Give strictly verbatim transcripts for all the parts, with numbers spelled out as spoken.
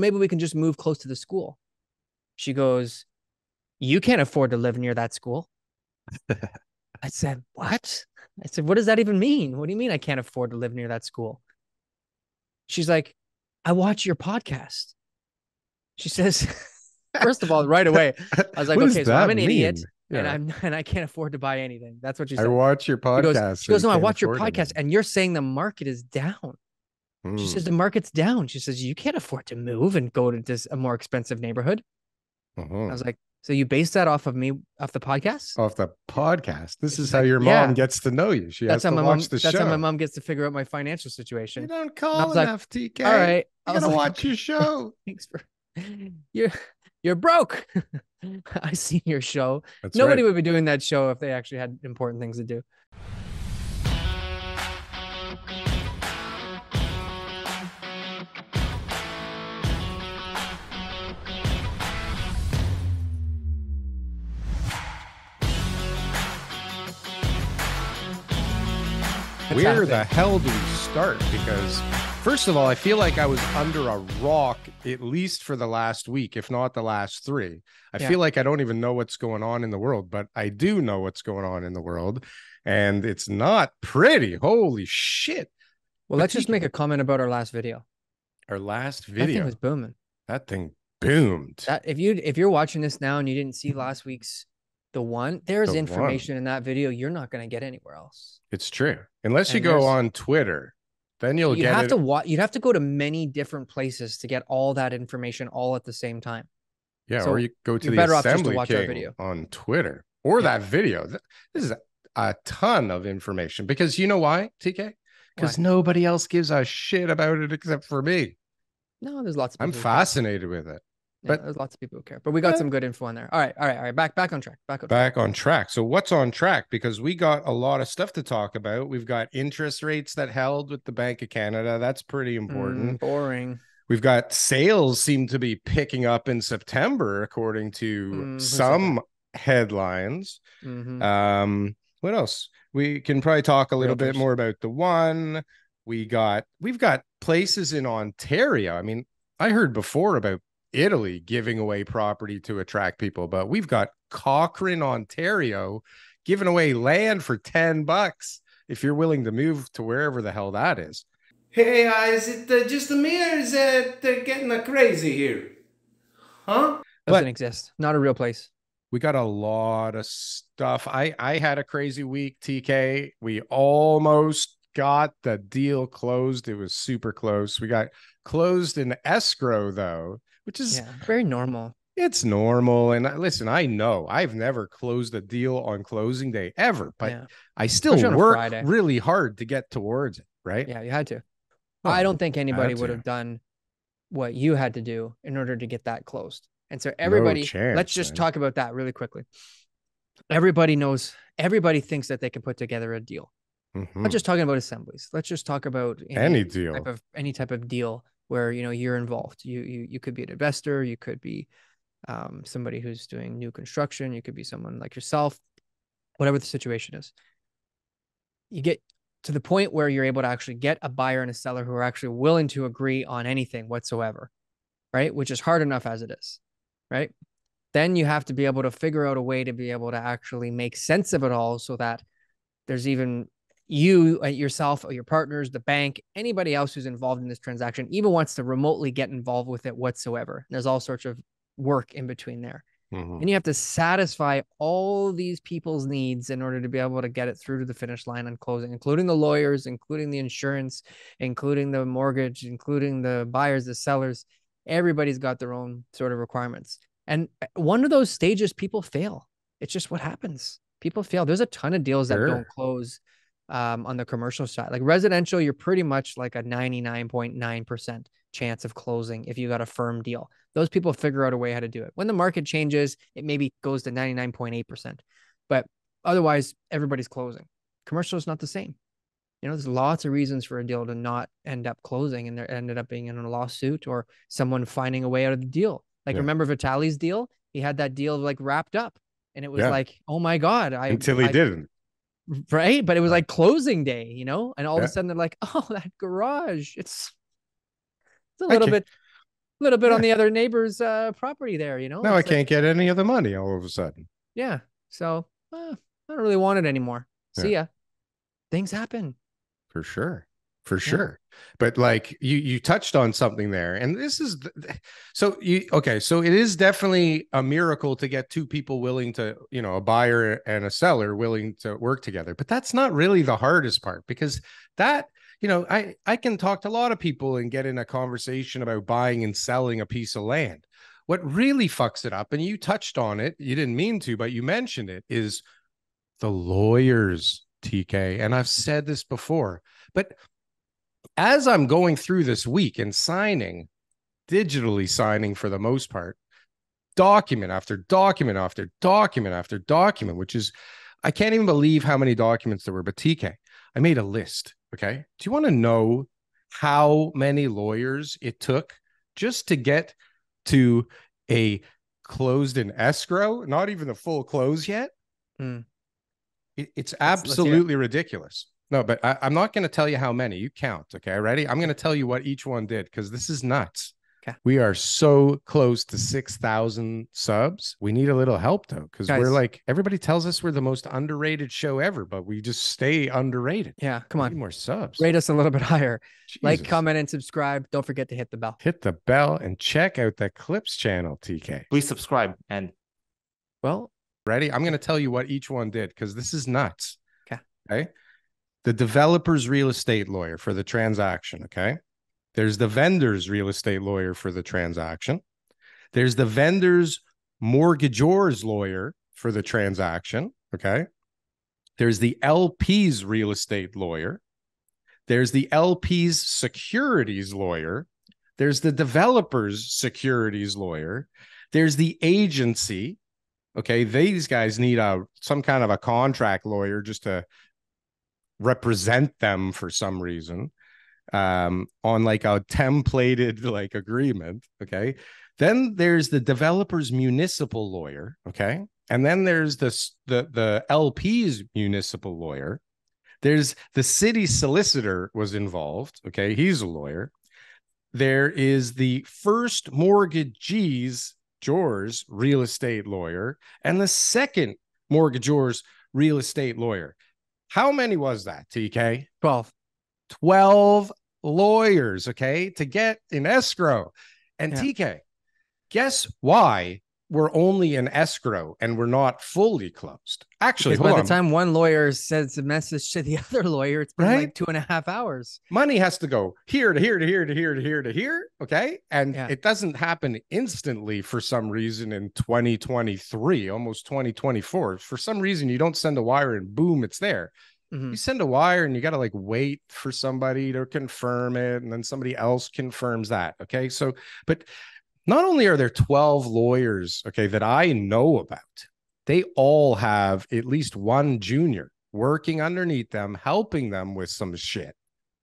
maybe we can just move close to the school. She goes, you can't afford to live near that school. I said, what? I said, what does that even mean? What do you mean I can't afford to live near that school? She's like, I watch your podcast. She says, first of all, right away, I was like, okay, so I'm an mean? idiot yeah. and I'm and I can't afford to buy anything. That's what she said. I watch your podcast. She goes, she goes so you no, I watch your podcast anything. and you're saying the market is down. Mm. She says, the market's down. She says, you can't afford to move and go to this, a more expensive neighborhood. Uh-huh. I was like, so you base that off of me, off the podcast? Off the podcast. This is how your mom yeah. gets to know you. She that's has to watch mom, the that's show. That's how my mom gets to figure out my financial situation. You don't call enough, like, T K. All right. You're going like, to watch okay. your show. Thanks for... You're, you're broke. I see your show. That's Nobody right. would be doing that show if they actually had important things to do. Where happening. the hell do we start? Because first of all, I feel like I was under a rock, at least for the last week, if not the last three. I yeah. feel like I don't even know what's going on in the world, but I do know what's going on in the world. And it's not pretty. Holy shit. Well, but let's just make a comment about our last video. Our last video. That thing was booming. That thing boomed. That, if, you, if you're watching this now and you didn't see last week's The one, there's the information one. in that video you're not going to get anywhere else. It's true. Unless you and go on Twitter, then you'll you'd get have it. To watch, you'd have to go to many different places to get all that information all at the same time. Yeah, so or you go to the Assembly watch King video. on Twitter or yeah. that video. This is a, a ton of information because you know why, T K? Because nobody else gives a shit about it except for me. No, there's lots of people. I'm fascinated with it. But yeah, there's lots of people who care, but we got yeah. some good info in there. All right. All right. All right. Back, back on track. Back on track. Back on track. So what's on track? Because we got a lot of stuff to talk about. We've got interest rates that held with the Bank of Canada. That's pretty important. Mm, boring. We've got sales seem to be picking up in September, according to mm-hmm. some headlines. Mm-hmm. Um, what else? We can probably talk a little Realtors. bit more about the one we got. We've got places in Ontario. I mean, I heard before about Italy giving away property to attract people, but we've got Cochrane, Ontario giving away land for ten bucks if you're willing to move to wherever the hell that is. Hey, uh, is it uh, just me or is it uh, getting uh, crazy here? Huh? Doesn't but exist. Not a real place. We got a lot of stuff. I, I had a crazy week, T K. We almost got the deal closed. It was super close. We got closed in escrow, though. Which is yeah, very normal. It's normal. And I, listen, I know I've never closed a deal on closing day ever, but yeah. I still work really hard to get towards it, right? Yeah, you had to. Oh, I don't think anybody would to. have done what you had to do in order to get that closed. And so everybody, no chance, let's just man. talk about that really quickly. Everybody knows, everybody thinks that they can put together a deal. Mm-hmm. I'm not just talking about assemblies. Let's just talk about any, any deal, type of, any type of deal. Where, you know, you're involved. You, you, you could be an investor. You could be um, somebody who's doing new construction. You could be someone like yourself, whatever the situation is. You get to the point where you're able to actually get a buyer and a seller who are actually willing to agree on anything whatsoever, right? Which is hard enough as it is, right? Then you have to be able to figure out a way to be able to actually make sense of it all so that there's even... you yourself or your partners, the bank, anybody else who's involved in this transaction even wants to remotely get involved with it whatsoever. There's all sorts of work in between there. Mm-hmm. And you have to satisfy all these people's needs in order to be able to get it through to the finish line on closing, including the lawyers, including the insurance, including the mortgage, including the buyers, the sellers. Everybody's got their own sort of requirements. And one of those stages, people fail. It's just what happens. People fail. There's a ton of deals sure. that don't close um on the commercial side. Like residential, you're pretty much like a ninety-nine point nine percent chance of closing if you got a firm deal. Those people figure out a way how to do it. When the market changes, it maybe goes to ninety-nine point eight percent, but otherwise everybody's closing. Commercial is not the same. You know, there's lots of reasons for a deal to not end up closing and there ended up being in a lawsuit or someone finding a way out of the deal. Like yeah. remember Vitali's deal? He had that deal like wrapped up and it was yeah. like, oh my God. I Until he I, didn't. Right. But it was like closing day, you know, and all yeah. of a sudden they're like, oh, that garage, it's, it's a little okay. bit a little bit yeah. on the other neighbor's uh, property there, you know? Now it's I can't like, get any of the money all of a sudden. Yeah. So uh, I don't really want it anymore. Yeah. See ya. Things happen. For sure. For sure. Yeah. But like you, you touched on something there, and this is the, so you, okay. So it is definitely a miracle to get two people willing to, you know, a buyer and a seller willing to work together, but that's not really the hardest part, because that, you know, I, I can talk to a lot of people and get in a conversation about buying and selling a piece of land. What really fucks it up, and you touched on it, you didn't mean to, but you mentioned it, is the lawyers, T K. And I've said this before, but as I'm going through this week and signing, digitally signing for the most part, document after document after document after document, which is, I can't even believe how many documents there were. But T K, I made a list. Okay. Do you want to know how many lawyers it took just to get to a closed in escrow? Not even the full close yet. Mm. It, it's absolutely ridiculous. No, but I, I'm not going to tell you how many. You count, okay? Ready? I'm going to tell you what each one did, because this is nuts. Okay. We are so close to six thousand subs. We need a little help, though, because we're like, everybody tells us we're the most underrated show ever, but we just stay underrated. Yeah, come on. We need more subs. Rate us a little bit higher. Jesus. Like, comment, and subscribe. Don't forget to hit the bell. Hit the bell and check out the Clips channel, T K. Please subscribe. And, well, ready? I'm going to tell you what each one did, because this is nuts. Okay. Okay? The developer's real estate lawyer for the transaction, okay? There's the vendor's real estate lawyer for the transaction. There's the vendor's mortgagor's lawyer for the transaction, okay? There's the L P's real estate lawyer. There's the L P's securities lawyer. There's the developer's securities lawyer. There's the agency, okay? These guys need a some kind of a contract lawyer just to represent them for some reason um on like a templated like agreement, okay? Then there's the developer's municipal lawyer, okay? And then there's this the the L P's municipal lawyer. There's the city solicitor was involved, okay? He's a lawyer. There is the first mortgagee's George real estate lawyer and the second mortgagor's real estate lawyer. How many was that, T K? twelve. twelve lawyers, okay, to get in escrow. And yeah. T K, guess why we're only in escrow and we're not fully closed? Actually, hold by on. the time one lawyer sends a message to the other lawyer, it's been right? like two and a half hours. Money has to go here to here to here to here to here to here, okay? And yeah. it doesn't happen instantly for some reason in twenty twenty-three, almost twenty twenty-four. For some reason, you don't send a wire and boom, it's there. Mm-hmm. You send a wire and you got to like wait for somebody to confirm it, and then somebody else confirms that, okay? So, but not only are there twelve lawyers, okay, that I know about, they all have at least one junior working underneath them, helping them with some shit.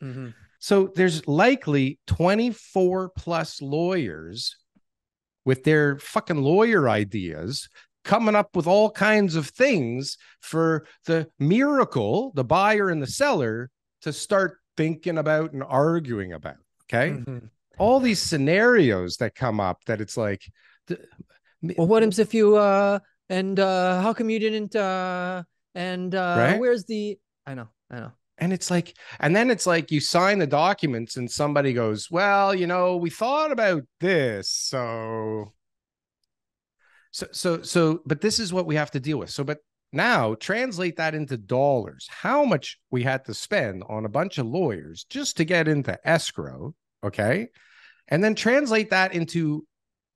Mm-hmm. So there's likely twenty-four plus lawyers with their fucking lawyer ideas coming up with all kinds of things for the miracle, the buyer and the seller to start thinking about and arguing about, okay? Mm-hmm. All these scenarios that come up that it's like, well, what happens if you uh and uh how come you didn't uh and uh right? where's the I know I know and it's like, and then it's like you sign the documents and somebody goes, well, you know, we thought about this, so so so so but this is what we have to deal with. So but now translate that into dollars, how much we had to spend on a bunch of lawyers just to get into escrow, okay? And then translate that into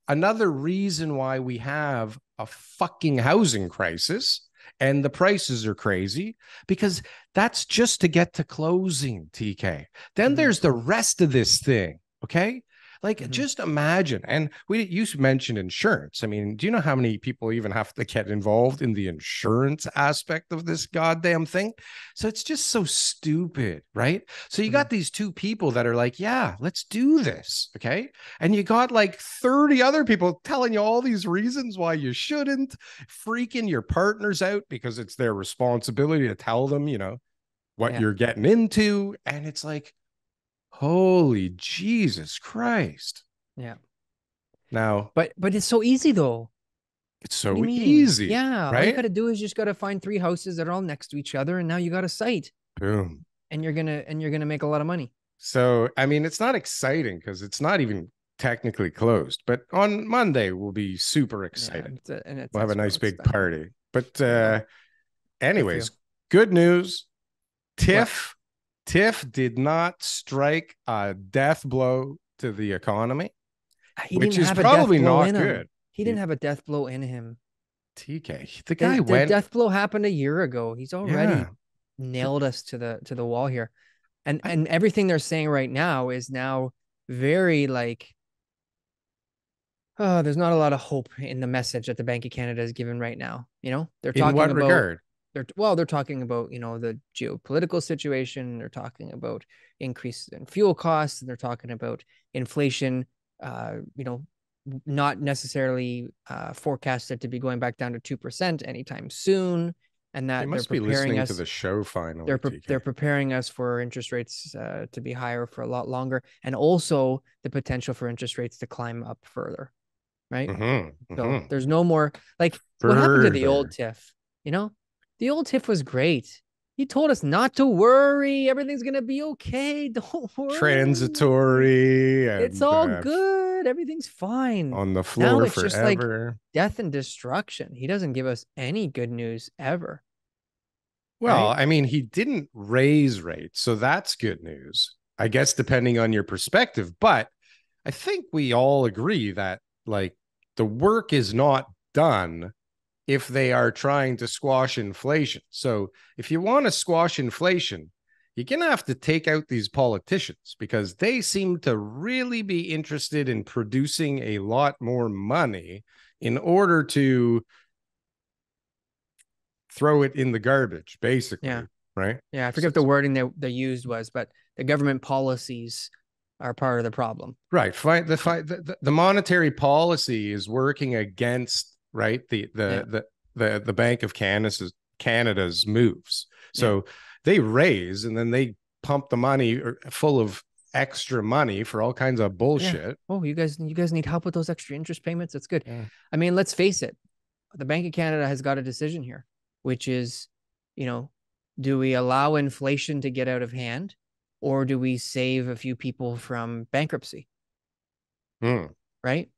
another reason why we have a fucking housing crisis and the prices are crazy, because that's just to get to closing, T K. Then mm-hmm. there's the rest of this thing, okay? Like, mm-hmm. just imagine. And we you mentioned insurance. I mean, do you know how many people even have to get involved in the insurance aspect of this goddamn thing? So it's just so stupid, right? So you mm-hmm. got these two people that are like, yeah, let's do this, okay? And you got like thirty other people telling you all these reasons why you shouldn't, freaking your partners out because it's their responsibility to tell them, you know, what yeah. you're getting into. And it's like, holy Jesus Christ. Yeah. Now, but but it's so easy though. It's so easy. Yeah. Right? All you got to do is just got to find three houses that are all next to each other, and now you got a site. Boom. And you're gonna and you're gonna make a lot of money. So I mean, it's not exciting because it's not even technically closed. But on Monday we'll be super excited. Yeah, it's a, and it's we'll have a nice big time. party. But uh, anyways, good news. Tiff what? Tiff did not strike a death blow to the economy, he which is probably not good. He didn't have a death blow in him. T K, the guy the, went. The death blow happened a year ago. He's already yeah. nailed us to the to the wall here, and I, and everything they're saying right now is now very like. Oh, there's not a lot of hope in the message that the Bank of Canada is giving right now. You know, they're talking in what about. Regard? They're, well, they're talking about, you know, the geopolitical situation. They're talking about increases in fuel costs. And they're talking about inflation, uh, you know, not necessarily uh, forecasted to be going back down to two percent anytime soon. And that they must be listening us, to the show finally. They're, pre they're preparing us for interest rates uh, to be higher for a lot longer. And also the potential for interest rates to climb up further. Right? Mm-hmm, mm-hmm. So there's no more like further. What happened to the old Tiff, you know? The old Tiff was great. He told us not to worry. Everything's going to be okay. Don't worry. Transitory. And it's all uh, good. Everything's fine. On the floor now it's forever. Just like death and destruction. He doesn't give us any good news ever. Well, right? I mean, he didn't raise rates. So that's good news, I guess, depending on your perspective. But I think we all agree that, like, the work is not done if they are trying to squash inflation. So if you want to squash inflation, you're going to have to take out these politicians because they seem to really be interested in producing a lot more money in order to throw it in the garbage, basically. Yeah. Right? Yeah, I forget so, the wording they, they used was, but the government policies are part of the problem. Right. The, the, the monetary policy is working against right? The the, yeah. the the the Bank of Canada's Canada's moves. So yeah. they raise and then they pump the money full of extra money for all kinds of bullshit. Yeah. Oh, you guys you guys need help with those extra interest payments? That's good. Yeah. I mean, let's face it. The Bank of Canada has got a decision here, which is, you know, do we allow inflation to get out of hand or do we save a few people from bankruptcy? Mm. Right?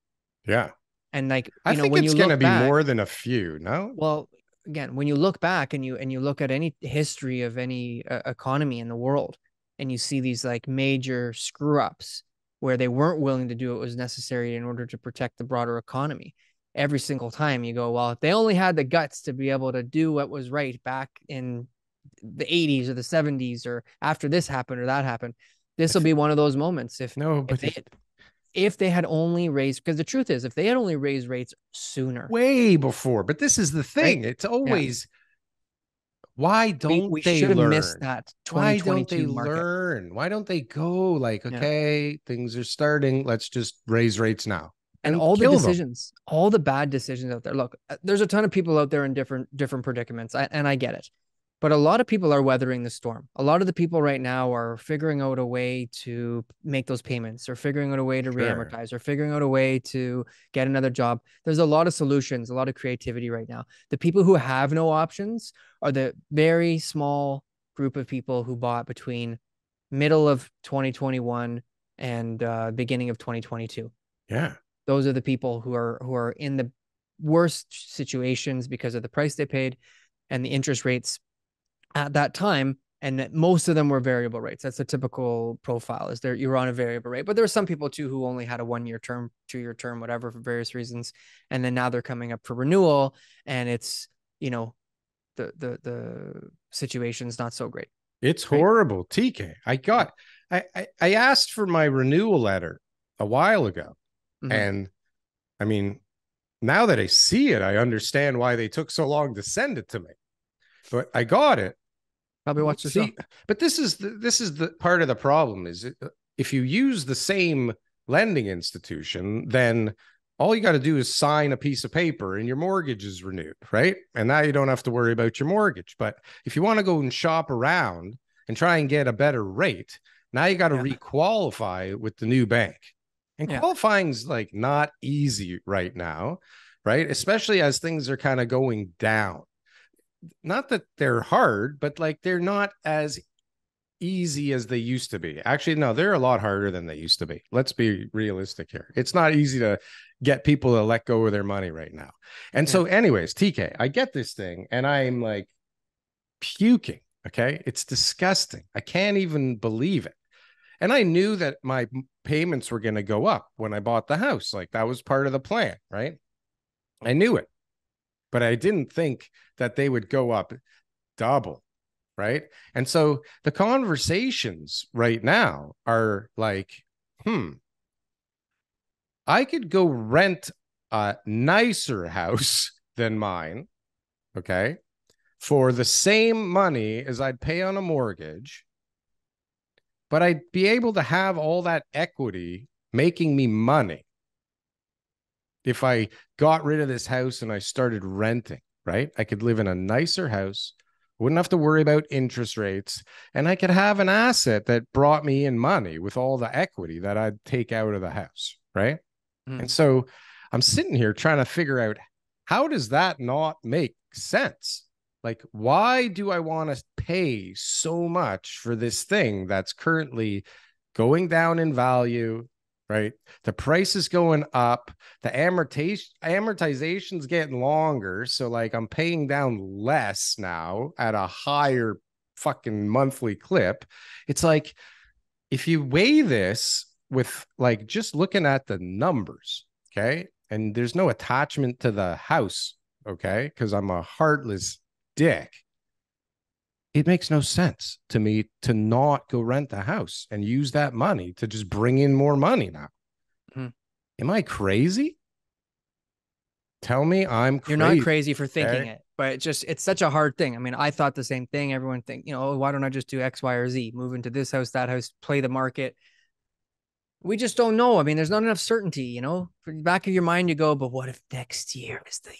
Yeah. And like, you I know, think when it's going to be back, more than a few, no? Well, again, when you look back and you and you look at any history of any uh, economy in the world and you see these like major screw ups where they weren't willing to do what was necessary in order to protect the broader economy. Every single time you go, well, if they only had the guts to be able to do what was right back in the eighties or the seventies or after this happened or that happened, this will be one of those moments. If no, but if they, it If they had only raised, because the truth is, if they had only raised rates sooner, way before. But this is the thing; right? It's always yeah. why don't we, we they should have learn? Missed that why don't they market? Learn? Why don't they go like, okay, yeah. things are starting. Let's just raise rates now. And, and all the decisions, them. all the bad decisions out there. Look, there's a ton of people out there in different different predicaments, I, and I get it. But a lot of people are weathering the storm. A lot of the people right now are figuring out a way to make those payments or figuring out a way to sure. reamortize or figuring out a way to get another job. There's a lot of solutions, a lot of creativity right now. The people who have no options are the very small group of people who bought between middle of twenty twenty-one and uh, beginning of twenty twenty-two. Yeah. Those are the people who are who are in the worst situations because of the price they paid and the interest rates at that time, and that most of them were variable rates. That's a typical profile, is there you're on a variable rate. But there were some people too who only had a one-year term, two-year term, whatever, for various reasons, and then now they're coming up for renewal, and it's, you know, the the the situation's not so great. It's right? horrible, T K. I got, I, I I asked for my renewal letter a while ago, mm-hmm. and I mean, now that I see it, I understand why they took so long to send it to me. But I got it. Probably watch the show. But this is the, this is the part of the problem is it, if you use the same lending institution, then all you got to do is sign a piece of paper and your mortgage is renewed, right? And now you don't have to worry about your mortgage. But if you want to go and shop around and try and get a better rate, now you got to yeah. requalify with the new bank. And yeah. qualifying's like not easy right now, right? Especially as things are kind of going down. Not that they're hard, but like they're not as easy as they used to be. Actually, no, they're a lot harder than they used to be. Let's be realistic here. It's not easy to get people to let go of their money right now. And yeah. so anyways, T K, I get this thing and I'm like puking. Okay. It's disgusting. I can't even believe it. And I knew that my payments were going to go up when I bought the house. Like that was part of the plan, right? I knew it, but I didn't think that they would go up double. Right. And so the conversations right now are like, hmm, I could go rent a nicer house than mine. Okay. For the same money as I'd pay on a mortgage, but I'd be able to have all that equity making me money if I got rid of this house and I started renting, right? I could live in a nicer house, wouldn't have to worry about interest rates, and I could have an asset that brought me in money with all the equity that I'd take out of the house, right? Mm. And so I'm sitting here trying to figure out, how does that not make sense? Like, why do I want to pay so much for this thing that's currently going down in value, right? The price is going up. The amortization amortization's getting longer. So like I'm paying down less now at a higher fucking monthly clip. It's like, if you weigh this with like just looking at the numbers, okay? And there's no attachment to the house, okay? Because I'm a heartless dick. It makes no sense to me to not go rent the house and use that money to just bring in more money now. Mm-hmm. Am I crazy? Tell me I'm crazy. You're not crazy for thinking okay? it, but it's just, it's such a hard thing. I mean, I thought the same thing. Everyone think, you know, oh, why don't I just do X, Y, or Z, move into this house, that house, play the market. We just don't know. I mean, there's not enough certainty, you know, from the back of your mind, you go, but what if next year is the year?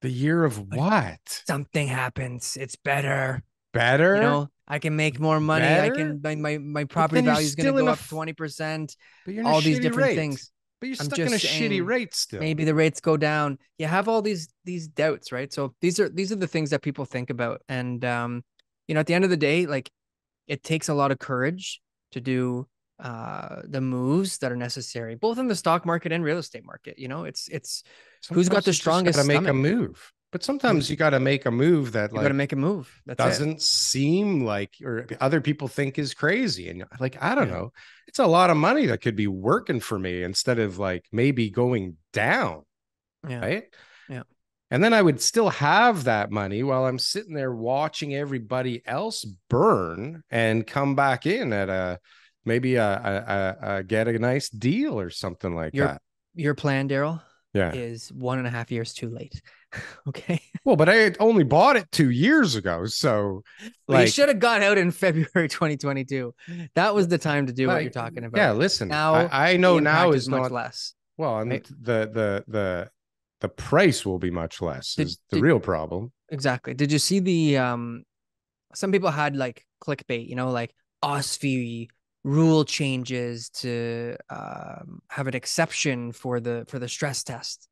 The year of what? Something happens. It's better. Better? You know, I can make more money. Better? I can my my, my property value is going to go up twenty percent. But you're all these different rate. things. But you're stuck in a shitty rate still. Maybe the rates go down. You have all these these doubts, right? So these are these are the things that people think about. And um, you know, at the end of the day, like it takes a lot of courage to do uh the moves that are necessary, both in the stock market and real estate market. You know, it's it's sometimes who's got the strongest to make stomach. a move, but sometimes you got to make a move that you like got to make a move that doesn't it. seem like or other people think is crazy. And like I don't yeah. know, it's a lot of money that could be working for me instead of like maybe going down, yeah. right? Yeah. And then I would still have that money while I'm sitting there watching everybody else burn and come back in at a. Maybe a, a, a get a nice deal or something like your, that. Your plan, Darryl, yeah. is one and a half years too late. Okay. Well, but I only bought it two years ago. So like, you should have got out in February twenty twenty-two. That was the time to do like, what you're talking about. Yeah, listen, now I, I know now is, is much not, less. Well, and right? the, the, the, the price will be much less did, is the did, real problem. Exactly. Did you see the, um, some people had like clickbait, you know, like O S F I rule changes to um, have an exception for the for the stress test.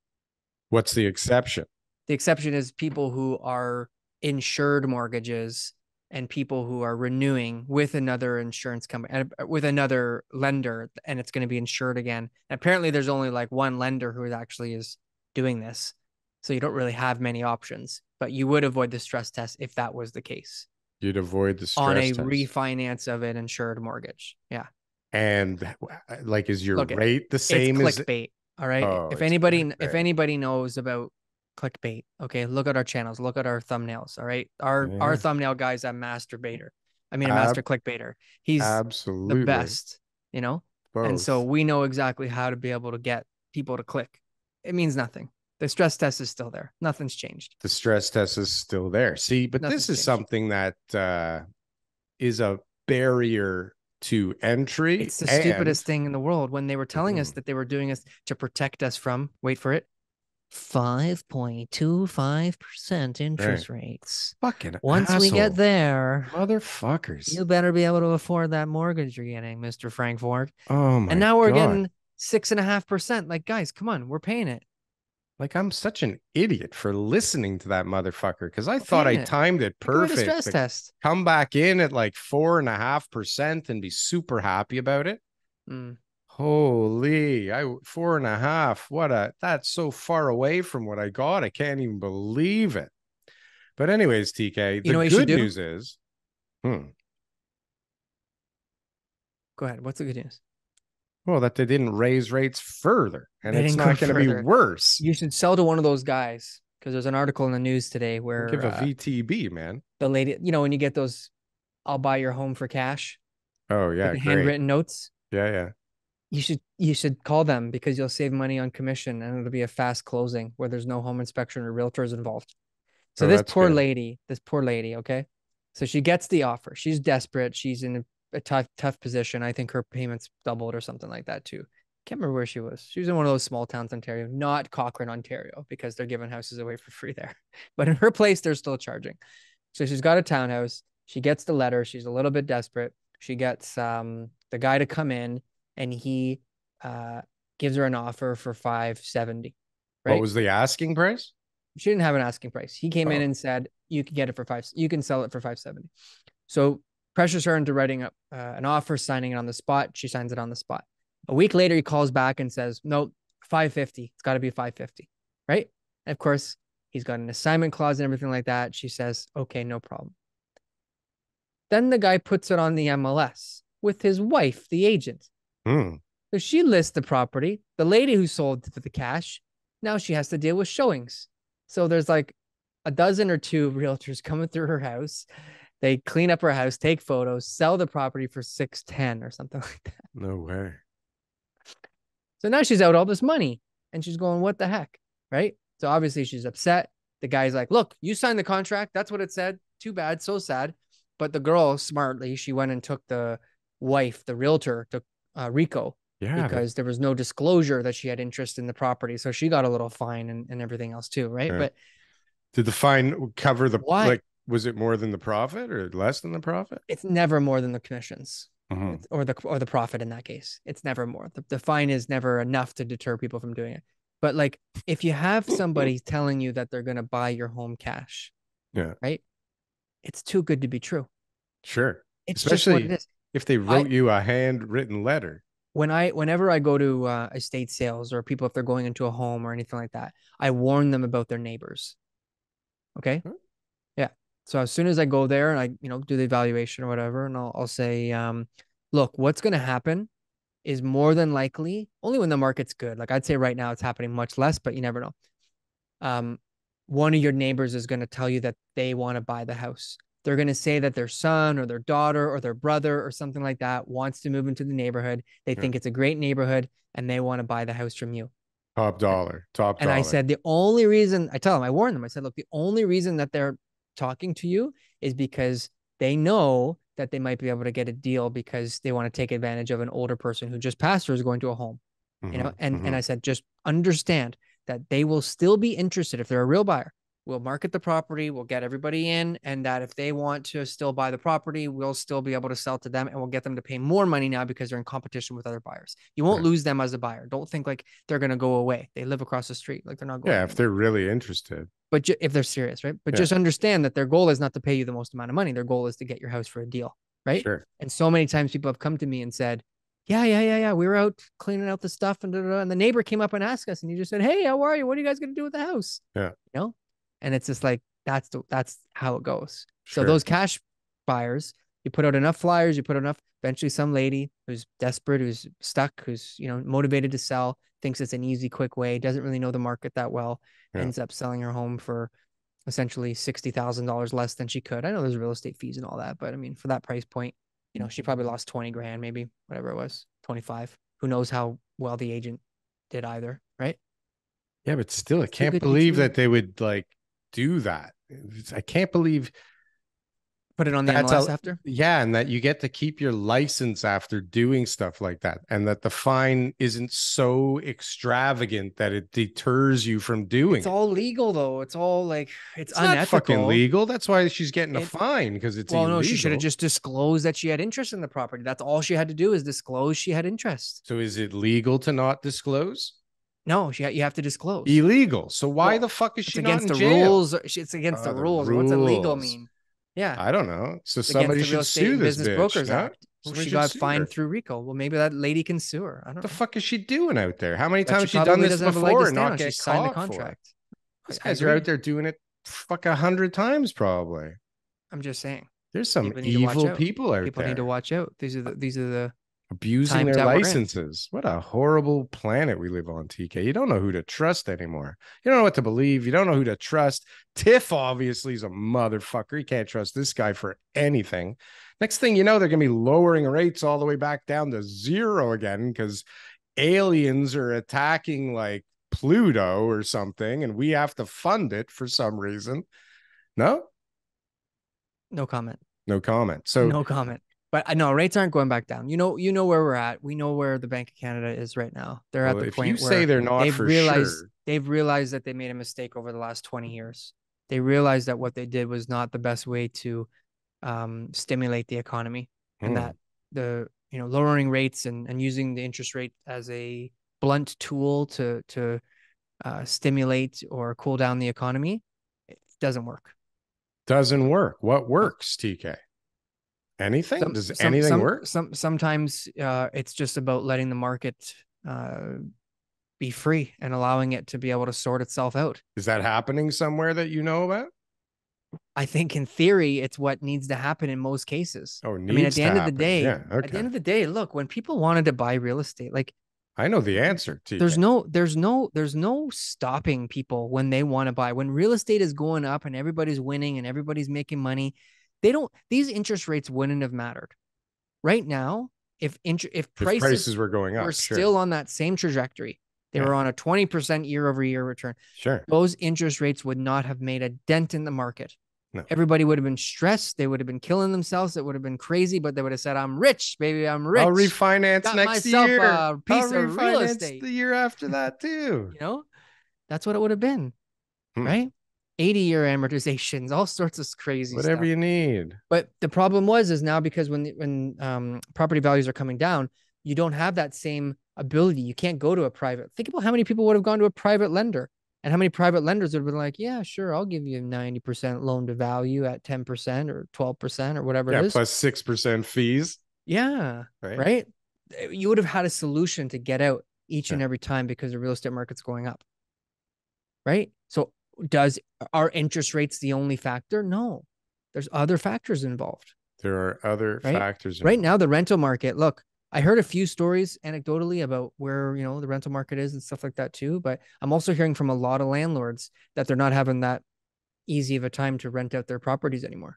What's the exception? The exception is people who are insured mortgages and people who are renewing with another insurance company, with another lender, and it's going to be insured again. And apparently there's only like one lender who actually is doing this. So you don't really have many options, but you would avoid the stress test if that was the case. You'd avoid the stress on a test. refinance of an insured mortgage. Yeah. And like, is your Look, rate the same it's as clickbait? All right. Oh, if anybody, clickbait. if anybody knows about clickbait, okay. Look at our channels, look at our thumbnails. All right. Our, yeah. our thumbnail guy's a masturbator. I mean, a master Ab clickbaiter. He's absolutely the best, you know? Both. And so we know exactly how to be able to get people to click. It means nothing. The stress test is still there. Nothing's changed. The stress test is still there. See, but Nothing's this is changed. something that uh, is a barrier to entry. It's the and... stupidest thing in the world. When they were telling mm. us that they were doing this to protect us from, wait for it, five point two five percent interest right. rates. Fucking Once asshole. we get there, motherfuckers, you better be able to afford that mortgage you're getting, Mister Frankfort. Oh my God. And now we're God. getting six and a half percent. Like, guys, come on, we're paying it. Like, I'm such an idiot for listening to that motherfucker because I thought I timed it perfect. Stress test. Come back in at like four and a half percent and be super happy about it. Mm. Holy, I four and a half. What a that's so far away from what I got. I can't even believe it. But anyways, T K, the you know what good news is. Hmm. Go ahead. What's the good news? Well, that they didn't raise rates further, and they it's not going to be worse. You should sell to one of those guys because there's an article in the news today where give a uh, V T B, man. The lady, you know, when you get those, I'll buy your home for cash. Oh yeah, great. Handwritten notes. Yeah, yeah. You should you should call them because you'll save money on commission, and it'll be a fast closing where there's no home inspection or realtors involved. So oh, this poor good. lady, this poor lady, okay. So she gets the offer. She's desperate. She's in a a tough, tough position. I think her payments doubled or something like that too. Can't remember where she was. She was in one of those small towns, Ontario, not Cochrane, Ontario, because they're giving houses away for free there. But in her place, they're still charging. So she's got a townhouse. She gets the letter. She's a little bit desperate. She gets um, the guy to come in and he uh, gives her an offer for five seventy. Right? What was the asking price? She didn't have an asking price. He came oh. in and said, you can get it for five. You can sell it for five seventy. So pressures her into writing up uh, an offer, signing it on the spot. She signs it on the spot. A week later, he calls back and says, no, five fifty. It's got to be five fifty, right? And of course, he's got an assignment clause and everything like that. She says, okay, no problem. Then the guy puts it on the M L S with his wife, the agent. Mm. So she lists the property. The lady who sold for the cash, now she has to deal with showings. So there's like a dozen or two realtors coming through her house. They clean up her house, take photos, sell the property for six ten or something like that. No way. So now she's out all this money and she's going, what the heck? Right? So obviously she's upset. The guy's like, look, you signed the contract. That's what it said. Too bad. So sad. But the girl smartly, she went and took the wife, the realtor, to uh, RICO. Yeah. Because there was no disclosure that she had interest in the property. So she got a little fine and, and everything else too. Right. Yeah. But did the fine cover the what? like? Was it more than the profit or less than the profit? It's never more than the commissions mm-hmm. or the or the profit in that case. It's never more. The, the fine is never enough to deter people from doing it. But like if you have somebody telling you that they're going to buy your home cash, yeah, right? It's too good to be true. Sure. It's especially it if they wrote I, you a handwritten letter. When I, whenever I go to uh, estate sales or people, if they're going into a home or anything like that, I warn them about their neighbors. Okay. Huh? So as soon as I go there and I, you know, do the evaluation or whatever, and I'll, I'll say, um, look, what's going to happen is more than likely only when the market's good. Like I'd say right now it's happening much less, but you never know. Um, one of your neighbors is going to tell you that they want to buy the house. They're going to say that their son or their daughter or their brother or something like that wants to move into the neighborhood. They yeah. think it's a great neighborhood and they want to buy the house from you. Top dollar, top dollar. And I said, the only reason I tell them, I warn them, I said, look, the only reason that they're talking to you is because they know that they might be able to get a deal because they want to take advantage of an older person who just passed or is going to a home, mm-hmm, you know? And, mm-hmm. and I said, just understand that they will still be interested. If they're a real buyer, we'll market the property, we'll get everybody in. And that if they want to still buy the property, we'll still be able to sell to them and we'll get them to pay more money now because they're in competition with other buyers. You won't right. lose them as a buyer. Don't think like they're going to go away. They live across the street. Like they're not going. Yeah. If they're really interested. But ju- if they're serious, right? But yeah. just understand that their goal is not to pay you the most amount of money. Their goal is to get your house for a deal, right? Sure. And so many times people have come to me and said, yeah, yeah, yeah, yeah. We were out cleaning out the stuff and, da, da, da, and the neighbor came up and asked us and you just said, hey, how are you? What are you guys going to do with the house? Yeah. You know? And it's just like, that's the, that's how it goes. Sure. So those cash buyers, you put out enough flyers, you put enough, eventually some lady who's desperate, who's stuck, who's, you know, motivated to sell, thinks it's an easy, quick way, doesn't really know the market that well, yeah. ends up selling her home for essentially sixty thousand dollars less than she could. I know there's real estate fees and all that, but I mean, for that price point, you know, she probably lost twenty grand, maybe whatever it was, twenty-five, who knows how well the agent did either. Right. Yeah. But still, I can't believe that they would like do that. I can't believe Put it on the M L S after? Yeah, and that you get to keep your license after doing stuff like that, and that the fine isn't so extravagant that it deters you from doing it. It's all legal, though. It's all like, it's, it's unethical. Not fucking legal. That's why she's getting a it, fine, because it's well, illegal. No, she should have just disclosed that she had interest in the property. That's all she had to do, is disclose she had interest. So is it legal to not disclose? No, she ha you have to disclose. Illegal. So why well, the fuck is she not in jail? It's against the rules. It's against the rules. What's illegal mean? Yeah, I don't know. So somebody should sue this bitch. Brokers huh? Act. So she got fined through RICO. Well, maybe that lady can sue her. I don't know. The fuck is she doing out there? How many times has she done this before and not get signed the contract? These guys are out there doing it fuck a hundred times probably. I'm just saying. There's some evil people out there. People need to watch out. These are the these are the abusing their licenses. What a horrible planet we live on, T K. You don't know who to trust anymore. You don't know what to believe. You don't know who to trust. Tiff obviously is a motherfucker. You can't trust this guy for anything. Next thing you know, they're going to be lowering rates all the way back down to zero again because aliens are attacking like Pluto or something, and we have to fund it for some reason. No? No comment. No comment. So no comment. But no, rates aren't going back down. You know, you know where we're at. We know where the Bank of Canada is right now. They're well, at the if point you where say they're not they've for realized sure. they've realized that they made a mistake over the last twenty years. They realized that what they did was not the best way to um, stimulate the economy, hmm. and that the you know lowering rates and and using the interest rate as a blunt tool to to uh, stimulate or cool down the economy, it doesn't work. Doesn't work. What works, T K? Anything? Some, Does some, anything some, work? Some sometimes uh, it's just about letting the market uh, be free and allowing it to be able to sort itself out. Is that happening somewhere that you know about? I think in theory, it's what needs to happen in most cases. Oh, needs I mean, at the end happen. of the day, yeah, okay. at the end of the day, look, when people wanted to buy real estate, like I know the answer to there's no, there's no, there's no stopping people when they want to buy. When real estate is going up and everybody's winning and everybody's making money, They don't, these interest rates wouldn't have mattered right now. If interest, if, prices if prices were going up, we're sure. still on that same trajectory. They yeah. were on a twenty percent year over year return. Sure. Those interest rates would not have made a dent in the market. No. Everybody would have been stressed. They would have been killing themselves. It would have been crazy, but they would have said, I'm rich, baby. I'm rich. I'll refinance Got next myself year. A piece I'll of real estate the year after that too. You know, that's what it would have been. Hmm. Right. eighty year amortizations, all sorts of crazy Whatever stuff. you need. But the problem was, is now because when, when um, property values are coming down, you don't have that same ability. You can't go to a private. Think about how many people would have gone to a private lender and how many private lenders would have been like, yeah, sure, I'll give you ninety percent loan to value at ten percent or twelve percent or whatever yeah, it is. Plus six percent fees. Yeah. Right. right. You would have had a solution to get out each yeah. and every time because the real estate market's going up. Right. So Does are interest rates the only factor? No, there's other factors involved. There are other right? factors. Involved. Right now, the rental market. Look, I heard a few stories anecdotally about where, you know, the rental market is and stuff like that too. But I'm also hearing from a lot of landlords that they're not having that easy of a time to rent out their properties anymore.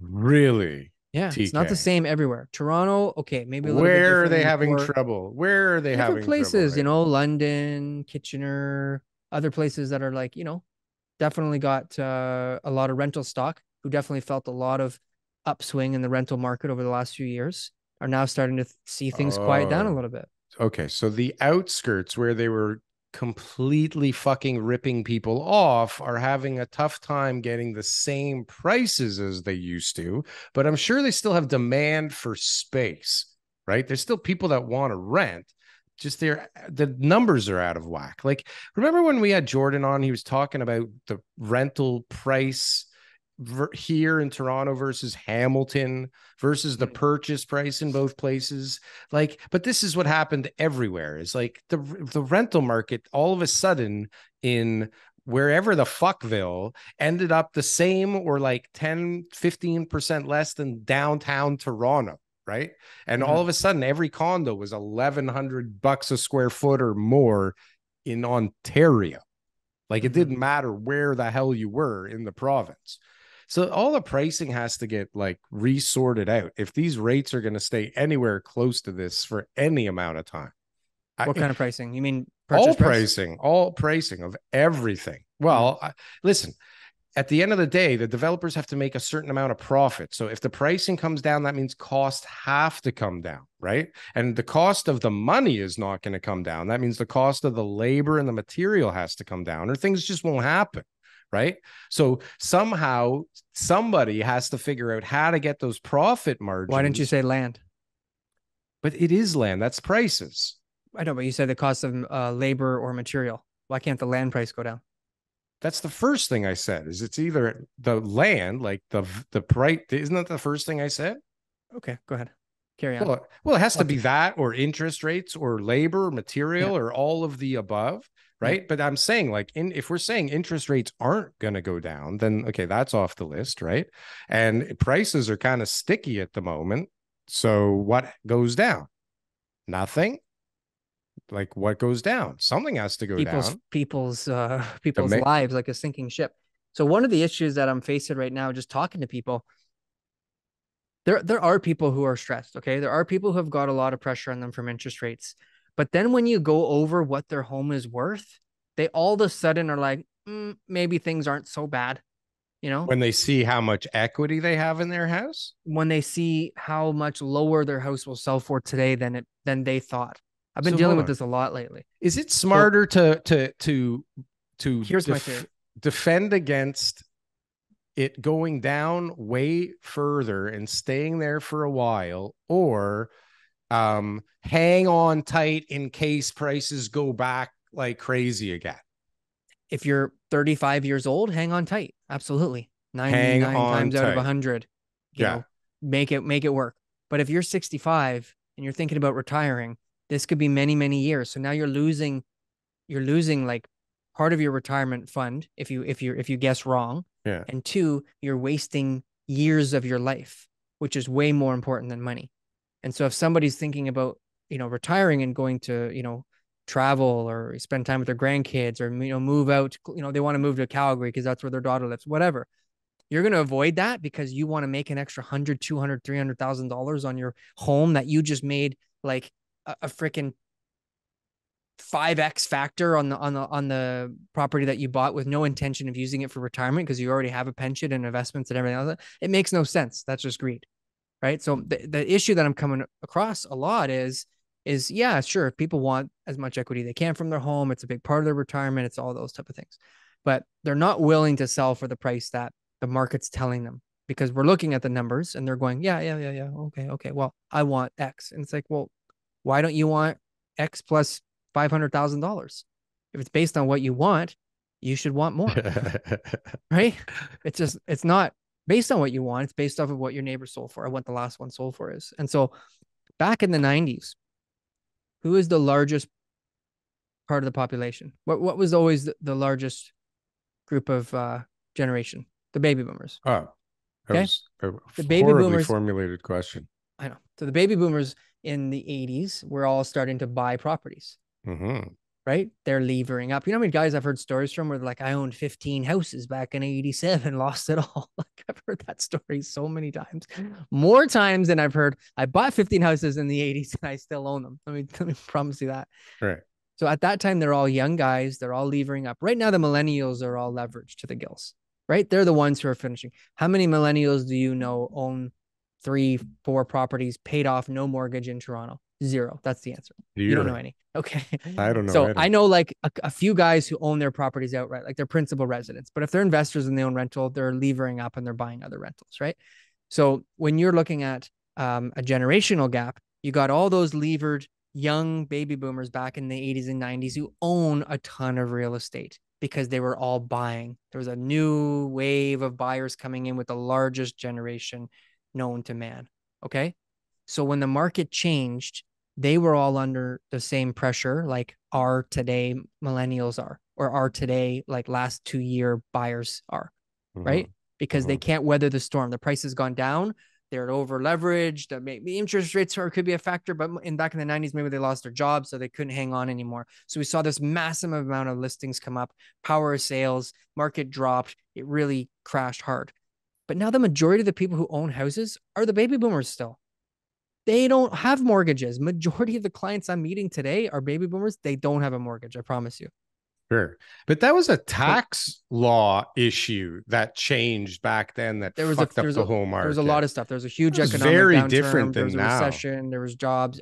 Really? Yeah, T K. It's not the same everywhere. Toronto, okay, maybe a little where bit Where are they having or, trouble? Where are they different having places, trouble? Right? You know, London, Kitchener. Other places that are like, you know, definitely got uh, a lot of rental stock who definitely felt a lot of upswing in the rental market over the last few years are now starting to see things oh. quiet down a little bit. Okay. So the outskirts where they were completely fucking ripping people off are having a tough time getting the same prices as they used to, but I'm sure they still have demand for space, right? There's still people that want to rent. Just their the numbers are out of whack. Like, remember when we had Jordan on, he was talking about the rental price here in Toronto versus Hamilton versus the purchase price in both places. Like, but this is what happened everywhere is like the, the rental market all of a sudden in wherever the fuckville ended up the same or like ten, fifteen percent less than downtown Toronto. Right. And all of a sudden, every condo was eleven hundred bucks a square foot or more in Ontario. Like it didn't matter where the hell you were in the province. So all the pricing has to get like resorted out if these rates are going to stay anywhere close to this for any amount of time. What I, kind of pricing? You mean all price? pricing, all pricing of everything. Well, I, listen, at the end of the day, the developers have to make a certain amount of profit. So if the pricing comes down, that means costs have to come down, right? And the cost of the money is not going to come down. That means the cost of the labor and the material has to come down, or things just won't happen, right? So somehow somebody has to figure out how to get those profit margins. Why didn't you say land? But it is land. That's prices. I know, but you said the cost of uh, labor or material. Why can't the land price go down? That's the first thing I said, is it's either the land, like the the price. Isn't that the first thing I said? Okay, go ahead. Carry on. Well, well it has to be that, or interest rates, or labor, material, yeah. or all of the above, right? Yeah. But I'm saying, like, in, if we're saying interest rates aren't going to go down, then, okay, that's off the list, right? And prices are kind of sticky at the moment. So what goes down? Nothing. Like, what goes down? Something has to go people's, down. People's uh, people's lives, like a sinking ship. So one of the issues that I'm facing right now, just talking to people, there, there are people who are stressed, okay? There are people who have got a lot of pressure on them from interest rates. But then when you go over what their home is worth, they all of a sudden are like, mm, maybe things aren't so bad, you know? When they see how much equity they have in their house? When they see how much lower their house will sell for today than it than they thought. I've been so dealing with this a lot lately. Is it smarter so, to to to to def defend against it going down way further and staying there for a while, or um, hang on tight in case prices go back like crazy again? If you're thirty-five years old, hang on tight. Absolutely, ninety-nine times tight. out of a hundred. Yeah, know, make it make it work. But if you're sixty-five and you're thinking about retiring, this could be many, many years. So now you're losing, you're losing like part of your retirement fund if you if you if you guess wrong. Yeah. And two, you're wasting years of your life, which is way more important than money. And so if somebody's thinking about, you know, retiring and going to, you know, travel or spend time with their grandkids, or, you know, move out, you know, they want to move to Calgary because that's where their daughter lives, whatever. You're going to avoid that because you want to make an extra one hundred, two hundred, three hundred thousand dollars on your home that you just made like a, a freaking five X factor on the, on the, on the property that you bought with no intention of using it for retirement, because you already have a pension and investments and everything else. It makes no sense. That's just greed. Right. So the, the issue that I'm coming across a lot is, is yeah, sure. If people want as much equity they can from their home, it's a big part of their retirement. It's all those type of things, but they're not willing to sell for the price that the market's telling them, because we're looking at the numbers and they're going, yeah, yeah, yeah, yeah. Okay. Okay. Well, I want X. And it's like, well, why don't you want X plus five hundred thousand dollars? If it's based on what you want, you should want more, right? It's just, it's not based on what you want. It's based off of what your neighbor sold for, or what the last one sold for is. And so back in the nineties, who is the largest part of the population? What, what was always the largest group of uh, generation? The baby boomers. Oh, that okay? was a the baby horribly boomers, formulated question. I know. So the baby boomers in the eighties, we're all starting to buy properties, mm-hmm. right? They're levering up. You know how many guys I've heard stories from where they're like, I owned fifteen houses back in eighty-seven, lost it all. Like, I've heard that story so many times, more times than I've heard I bought fifteen houses in the eighties and I still own them. Let me, let me promise you that. Right. So at that time, they're all young guys. They're all levering up. Right now, the millennials are all leveraged to the gills, right? They're the ones who are finishing. How many millennials do you know own three, four properties, paid off, no mortgage in Toronto? Zero. That's the answer. Zero. You don't know any. Okay. I don't know. So either. I know like a, a few guys who own their properties outright, like their principal residence, but if they're investors and they own rental, they're levering up and they're buying other rentals, right? So when you're looking at um, a generational gap, you got all those levered young baby boomers back in the eighties and nineties who own a ton of real estate because they were all buying. There was a new wave of buyers coming in with the largest generation known to man. Okay. So when the market changed, they were all under the same pressure, like our today millennials are, or our today, like last two year buyers are, mm-hmm. right? Because mm-hmm. they can't weather the storm. The price has gone down. They're over leveraged. Maybe interest rates are, could be a factor, but in back in the nineties, maybe they lost their job, so they couldn't hang on anymore. So we saw this massive amount of listings come up, power of sales, market dropped. It really crashed hard. But now the majority of the people who own houses are the baby boomers still. They don't have mortgages. Majority of the clients I'm meeting today are baby boomers. They don't have a mortgage, I promise you. Sure. But that was a tax law issue that changed back then that there was fucked a, there up was the a, whole market. There was a lot of stuff. There was a huge was economic very downturn. Different than there was a now. recession. There was jobs.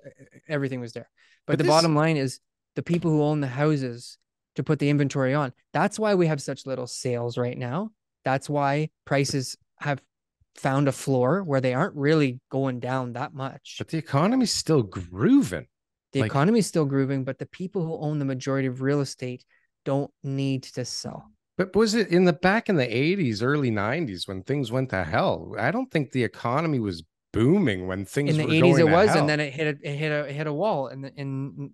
Everything was there. But, but the this... bottom line is the people who own the houses to put the inventory on. That's why we have such little sales right now. That's why prices have found a floor where they aren't really going down that much. But the economy's still grooving. The like... economy's still grooving, but the people who own the majority of real estate don't need to sell. But was it in the back in the eighties, early nineties when things went to hell? I don't think the economy was booming when things in the were eighties. Going it was, hell. And then it hit a, it hit a it hit a wall, and in,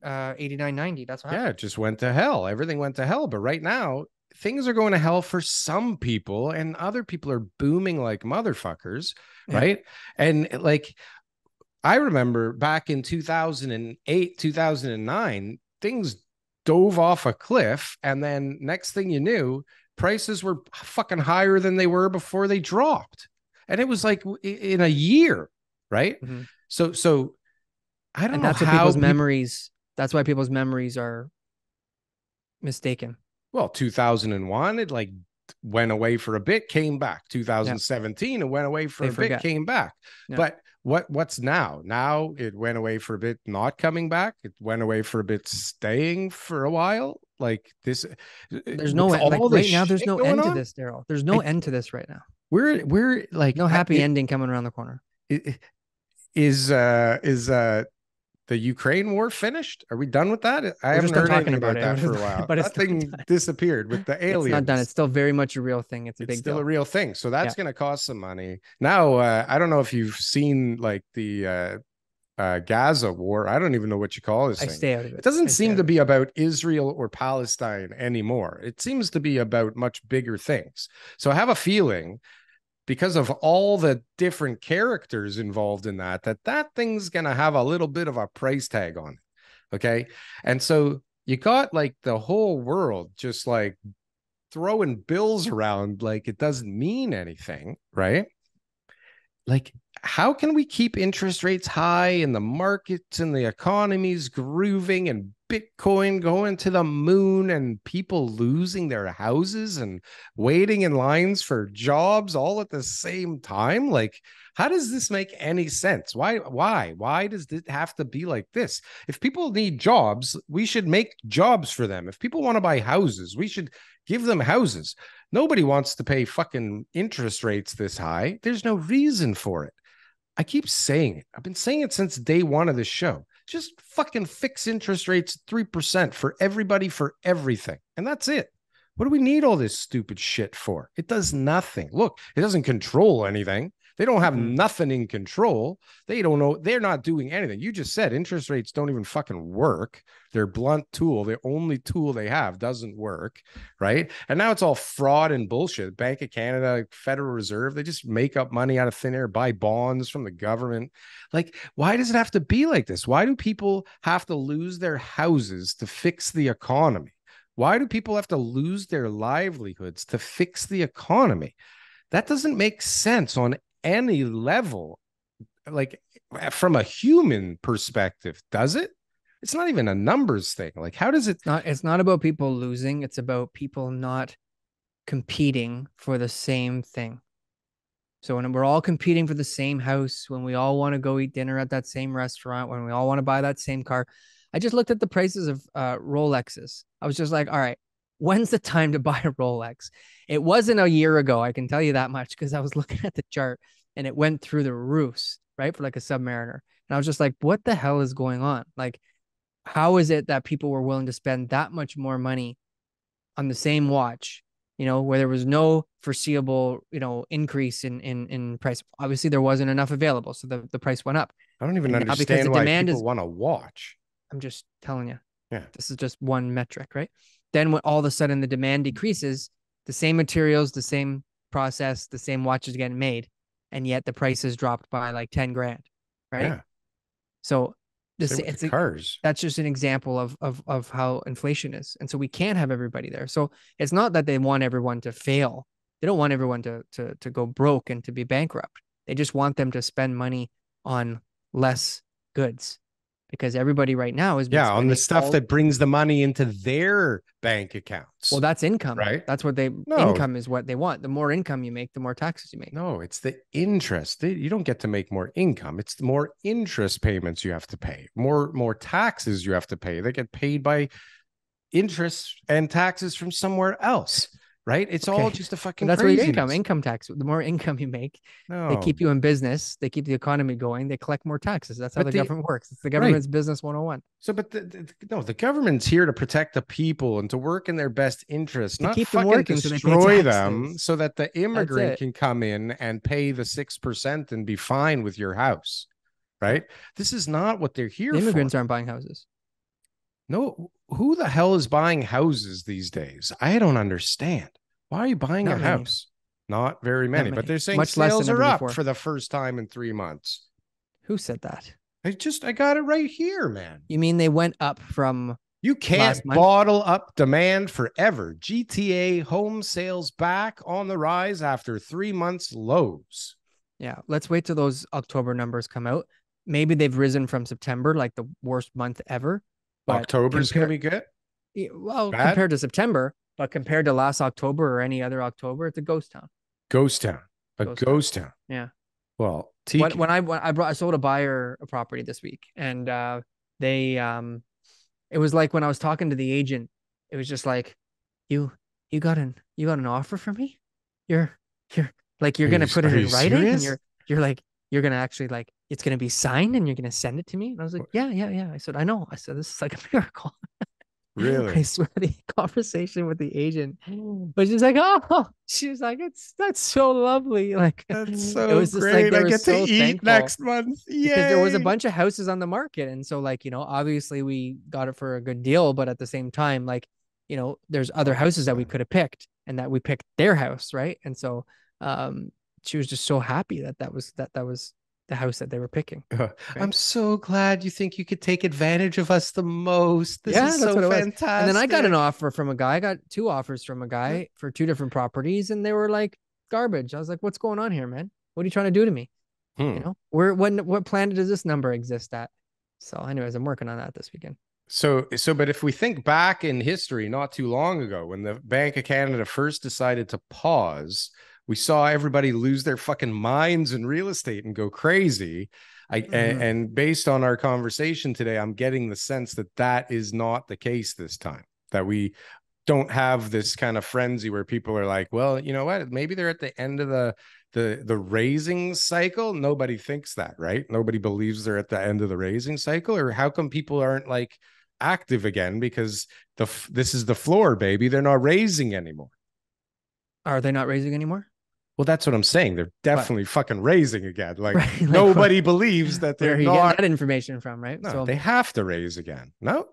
in uh, eighty-nine, ninety, that's what happened. Yeah, it just went to hell. Everything went to hell. But right now, things are going to hell for some people, and other people are booming like motherfuckers, yeah. right? And like, I remember back in two thousand eight, two thousand nine, things dove off a cliff, and then next thing you knew, prices were fucking higher than they were before they dropped, and it was like in a year, right? Mm-hmm. So, so I don't and know that's how people's people... memories. That's why people's memories are mistaken. Well, two thousand one, it like went away for a bit, came back. two thousand seventeen, yeah. it went away for they a forget. bit, came back, yeah. but. What what's now? Now it went away for a bit, not coming back. It went away for a bit, staying for a while. Like this, there's no end, like right now. There's no end to this, Darryl. There's no end to this right now. We're we're like no happy ending coming around the corner. Is uh is uh the Ukraine war finished? Are we done with that? I haven't heard anything about that for a while. But that thing disappeared with the aliens. It's not done. It's still very much a real thing. It's a big deal. It's still a real thing. So that's going to cost some money. Now, uh, I don't know if you've seen like the uh, uh, Gaza war. I don't even know what you call this thing. I stay out of it. It doesn't seem to be about Israel or Palestine anymore. It seems to be about much bigger things. So I have a feeling, because of all the different characters involved in that, that that thing's going to have a little bit of a price tag on it, okay? And so you got, like, the whole world just, like, throwing bills around like it doesn't mean anything, right? Like, how can we keep interest rates high and the markets and the economies grooving and Bitcoin going to the moon and people losing their houses and waiting in lines for jobs all at the same time? Like, how does this make any sense? Why, why, why does it have to be like this? If people need jobs, we should make jobs for them. If people want to buy houses, we should give them houses. Nobody wants to pay fucking interest rates this high. There's no reason for it. I keep saying it. I've been saying it since day one of this show. Just fucking fix interest rates three percent for everybody, for everything. And that's it. What do we need all this stupid shit for? It does nothing. Look, it doesn't control anything. They don't have nothing in control. They don't know. They're not doing anything. You just said interest rates don't even fucking work. Their blunt tool, the only tool they have, doesn't work, right? And now it's all fraud and bullshit. Bank of Canada, Federal Reserve, they just make up money out of thin air, buy bonds from the government. Like, why does it have to be like this? Why do people have to lose their houses to fix the economy? Why do people have to lose their livelihoods to fix the economy? That doesn't make sense on any level, like from a human perspective, does it? It's not even a numbers thing. Like, how does it not? It's not about people losing. It's about people not competing for the same thing. So when we're all competing for the same house, when we all want to go eat dinner at that same restaurant, when we all want to buy that same car, I just looked at the prices of uh, Rolexes. I was just like, all right, when's the time to buy a Rolex? It wasn't a year ago, I can tell you that much, because I was looking at the chart and it went through the roofs, right? For like a Submariner. And I was just like, what the hell is going on? Like, how is it that people were willing to spend that much more money on the same watch, you know, where there was no foreseeable, you know, increase in in, in price? Obviously, there wasn't enough available, so the, the price went up. I don't even and understand why people is, want a watch. I'm just telling you. Yeah. This is just one metric, right? Then when all of a sudden the demand decreases, the same materials, the same process, the same watches getting made, and yet the price is dropped by like ten grand, right? Yeah. So this, it's a, cars. That's just an example of, of, of how inflation is. And so we can't have everybody there. So it's not that they want everyone to fail. They don't want everyone to, to, to go broke and to be bankrupt. They just want them to spend money on less goods. because everybody right now is yeah on the stuff all... that brings the money into their bank accounts. Well, that's income, right? That's what they no. income is what they want. The more income you make, the more taxes you make. No, it's the interest. You don't get to make more income. It's the more interest payments you have to pay, more more taxes you have to pay. They get paid by interest and taxes from somewhere else. Right. It's okay. all just a fucking that's craziness. Where you income, income tax. The more income you make, no. they keep you in business. They keep the economy going. They collect more taxes. That's how but the, the government works. It's the government's right. business one oh one. So but the, the, no, the government's here to protect the people and to work in their best interest, not keep fucking them working destroy so they them so that the immigrant can come in and pay the six percent and be fine with your house. Right. This is not what they're here the immigrants for. Immigrants aren't buying houses. No, who the hell is buying houses these days? I don't understand. Why are you buying Not a many. house? Not very many, Not many, but they're saying Much sales are up before. for the first time in three months. Who said that? I just, I got it right here, man. You mean they went up from You can't bottle up demand forever. G T A home sales back on the rise after three months lows. Yeah, let's wait till those October numbers come out. Maybe they've risen from September, like the worst month ever. But October's going to be good? Well, Bad? compared to September, but compared to last October or any other October, it's a ghost town. Ghost town. A ghost, ghost town. town. Yeah. Well, T K. When, when I when I brought I sold a buyer a property this week, and uh, they um, it was like when I was talking to the agent, it was just like, you you got an you got an offer for me? You're you're like you're are gonna you, put it in writing, serious? and you're you're like you're gonna actually like. It's going to be signed and you're going to send it to me. And I was like, yeah, yeah, yeah. I said, I know. I said, this is like a miracle. Really? I swear the conversation with the agent, but she's like, oh, she was like, it's, that's so lovely. Like, that's so it was just great. Like, I get so to eat next month. Yeah. There was a bunch of houses on the market. And so like, you know, obviously we got it for a good deal, but at the same time, like, you know, there's other houses that we could have picked and that we picked their house. Right. And so, um, she was just so happy that that was, that, that was, the house that they were picking. Right? I'm so glad you think you could take advantage of us the most. This yeah, is so fantastic. And then I got an offer from a guy. I got two offers from a guy for two different properties, and they were like garbage. I was like, "What's going on here, man? What are you trying to do to me? Hmm. You know, where, when, what planet does this number exist at?" So, anyways, I'm working on that this weekend. So, so, but if we think back in history, not too long ago, when the Bank of Canada first decided to pause. We saw everybody lose their fucking minds in real estate and go crazy. I, mm. and, and based on our conversation today, I'm getting the sense that that is not the case this time, that we don't have this kind of frenzy where people are like, well, you know what? Maybe they're at the end of the, the, the raising cycle. Nobody thinks that, right? Nobody believes they're at the end of the raising cycle. Or how come people aren't like active again? Because the this is the floor, baby. They're not raising anymore. Are they not raising anymore? Well, that's what I'm saying. They're definitely what? fucking raising again. Like, right, like nobody what? believes that they're Where are you not. Getting that information from, right? No, so they have to raise again. No,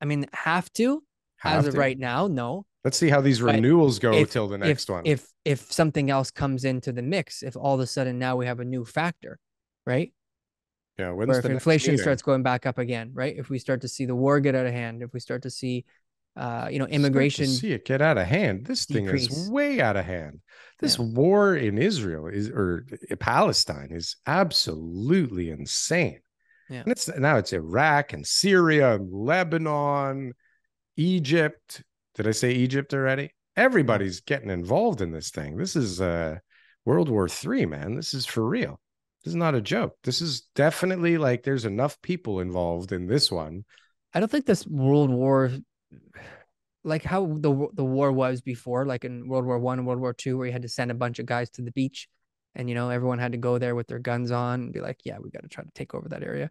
I mean, have to have as to. of right now. No. Let's see how these but renewals go if, till the next if, one. If if something else comes into the mix, if all of a sudden now we have a new factor, right? Yeah. Where if inflation meeting? starts going back up again, right? If we start to see the war get out of hand, if we start to see. Uh, you know, immigration. See it get out of hand. This decrease. thing is way out of hand. This yeah. war in Israel is or Palestine is absolutely insane. Yeah. And it's now it's Iraq and Syria, and Lebanon, Egypt. Did I say Egypt already? Everybody's getting involved in this thing. This is uh, World War Three, man. This is for real. This is not a joke. This is definitely like there's enough people involved in this one. I don't think this World War. Like how the the war was before, like in World War One, World War Two, where you had to send a bunch of guys to the beach, and you know everyone had to go there with their guns on and be like, "Yeah, we got to try to take over that area."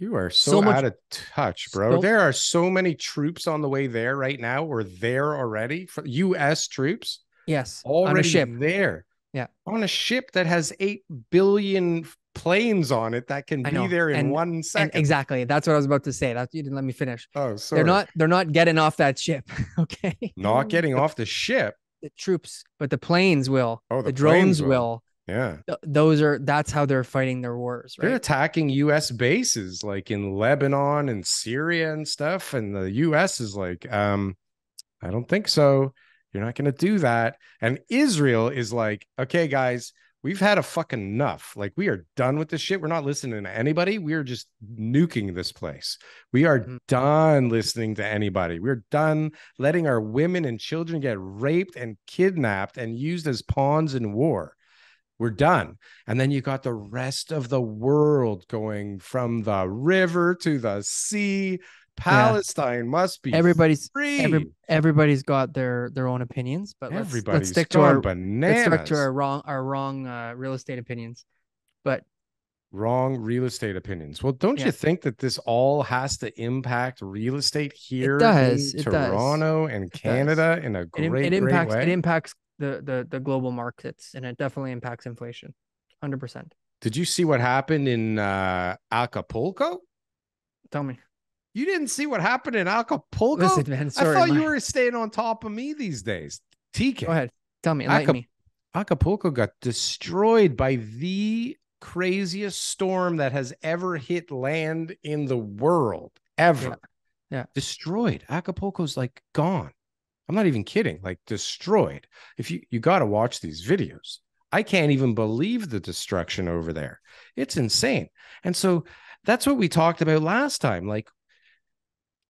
You are so, so much, out of touch, bro. So, there are so many troops on the way there right now, or there already for U S troops. Yes, already on a ship. there. Yeah, on a ship that has eight billion. planes on it that can be there in and, one second. Exactly. That's what I was about to say. That you didn't let me finish. Oh, sorry. They're not they're not getting off that ship. Okay. Not getting the, off the ship. The troops, but the planes will. Oh, the, the drones will. will. Yeah. Th those are that's how they're fighting their wars, right? They're attacking U S bases like in Lebanon and Syria and stuff. And the U S is like, um, I don't think so. You're not gonna do that. And Israel is like, okay, guys. we've had a fucking enough. Like, we are done with this shit. We're not listening to anybody. We are just nuking this place. We are mm-hmm. done listening to anybody. We're done letting our women and children get raped and kidnapped and used as pawns in war. We're done. And then you got the rest of the world going from the river to the sea. Palestine yeah. must be everybody's free. Every, everybody's got their their own opinions, but let's, everybody's let's stick to our bananas. Let's stick to our wrong our wrong uh, real estate opinions. But wrong real estate opinions. Well, don't yeah. you think that this all has to impact real estate here it does. in it Toronto does. and Canada in a great, it, it impacts, great way? It impacts the, the the global markets, and it definitely impacts inflation. one hundred percent. Did you see what happened in uh, Acapulco? Tell me. You didn't see what happened in Acapulco? Listen, man, sorry, I thought you were staying on top of me these days. T K. Go ahead. Tell me. Enlighten Acap- me. Acapulco got destroyed by the craziest storm that has ever hit land in the world. Ever. Yeah. yeah. Destroyed. Acapulco's like gone. I'm not even kidding. Like destroyed. If you, you got to watch these videos. I can't even believe the destruction over there. It's insane. And so that's what we talked about last time. Like,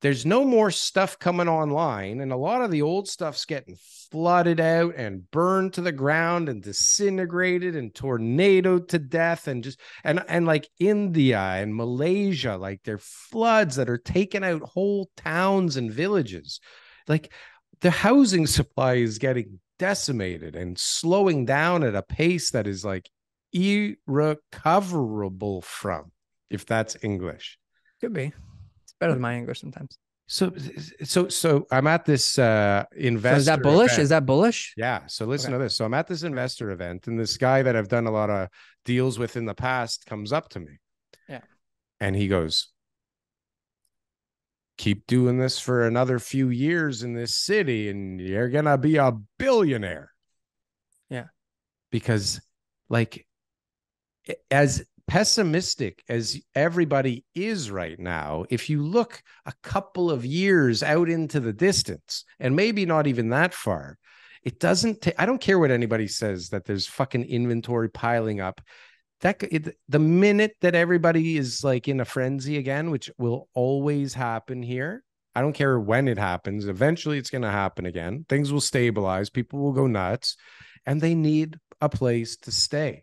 there's no more stuff coming online, and a lot of the old stuff's getting flooded out and burned to the ground and disintegrated and tornadoed to death. And just and and like India and Malaysia, like they're floods that are taking out whole towns and villages. Like the housing supply is getting decimated and slowing down at a pace that is like irrecoverable from, if that's English. Could be. Better than my English sometimes. So, so, so I'm at this uh, investor. So is that bullish? Event. Is that bullish? Yeah. So listen okay. to this. So I'm at this investor event, and this guy that I've done a lot of deals with in the past comes up to me. Yeah. And he goes, "Keep doing this for another few years in this city, and you're gonna be a billionaire." Yeah. Because, like, as pessimistic as everybody is right now, if you look a couple of years out into the distance, and maybe not even that far, it doesn't ta- I don't care what anybody says that there's fucking inventory piling up. That it, the minute that everybody is like in a frenzy again, which will always happen here, I don't care when it happens, eventually it's going to happen again. Things will stabilize, people will go nuts, and they need a place to stay.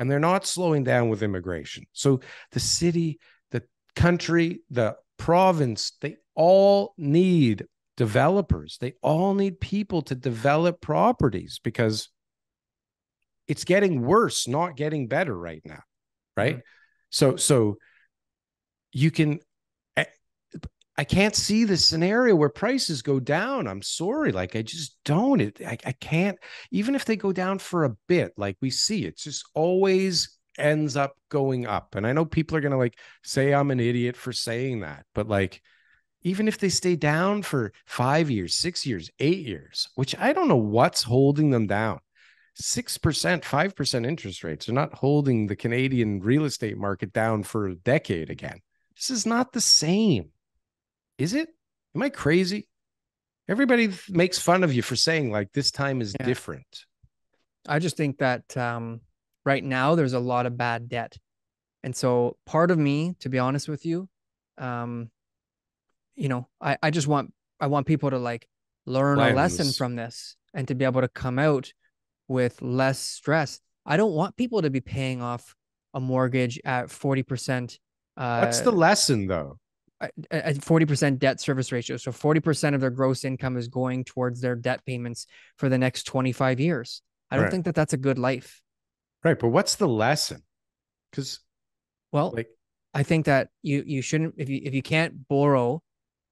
And they're not slowing down with immigration. So the city, the country, the province, they all need developers. They all need people to develop properties, because it's getting worse, not getting better right now, right? Mm-hmm. So, so you can, I, I can't see the scenario where prices go down. I'm sorry. Like, I just don't. It, I, I can't, even if they go down for a bit, like we see, it just always ends up going up. And I know people are going to like say I'm an idiot for saying that, but like, even if they stay down for five years, six years, eight years, which I don't know what's holding them down. six percent, five percent interest rates are not holding the Canadian real estate market down for a decade again. This is not the same. Is it? Am I crazy? Everybody makes fun of you for saying like this time is yeah. different. I just think that um, right now there's a lot of bad debt. And so part of me, to be honest with you, um, you know, I, I just want, I want people to like learn Lions. a lesson from this and to be able to come out with less stress. I don't want people to be paying off a mortgage at forty percent. Uh, What's the lesson though? At forty percent debt service ratio. So forty percent of their gross income is going towards their debt payments for the next twenty-five years. I don't right. think that that's a good life. Right. But what's the lesson? Because, well, like, I think that you, you shouldn't, if you, if you can't borrow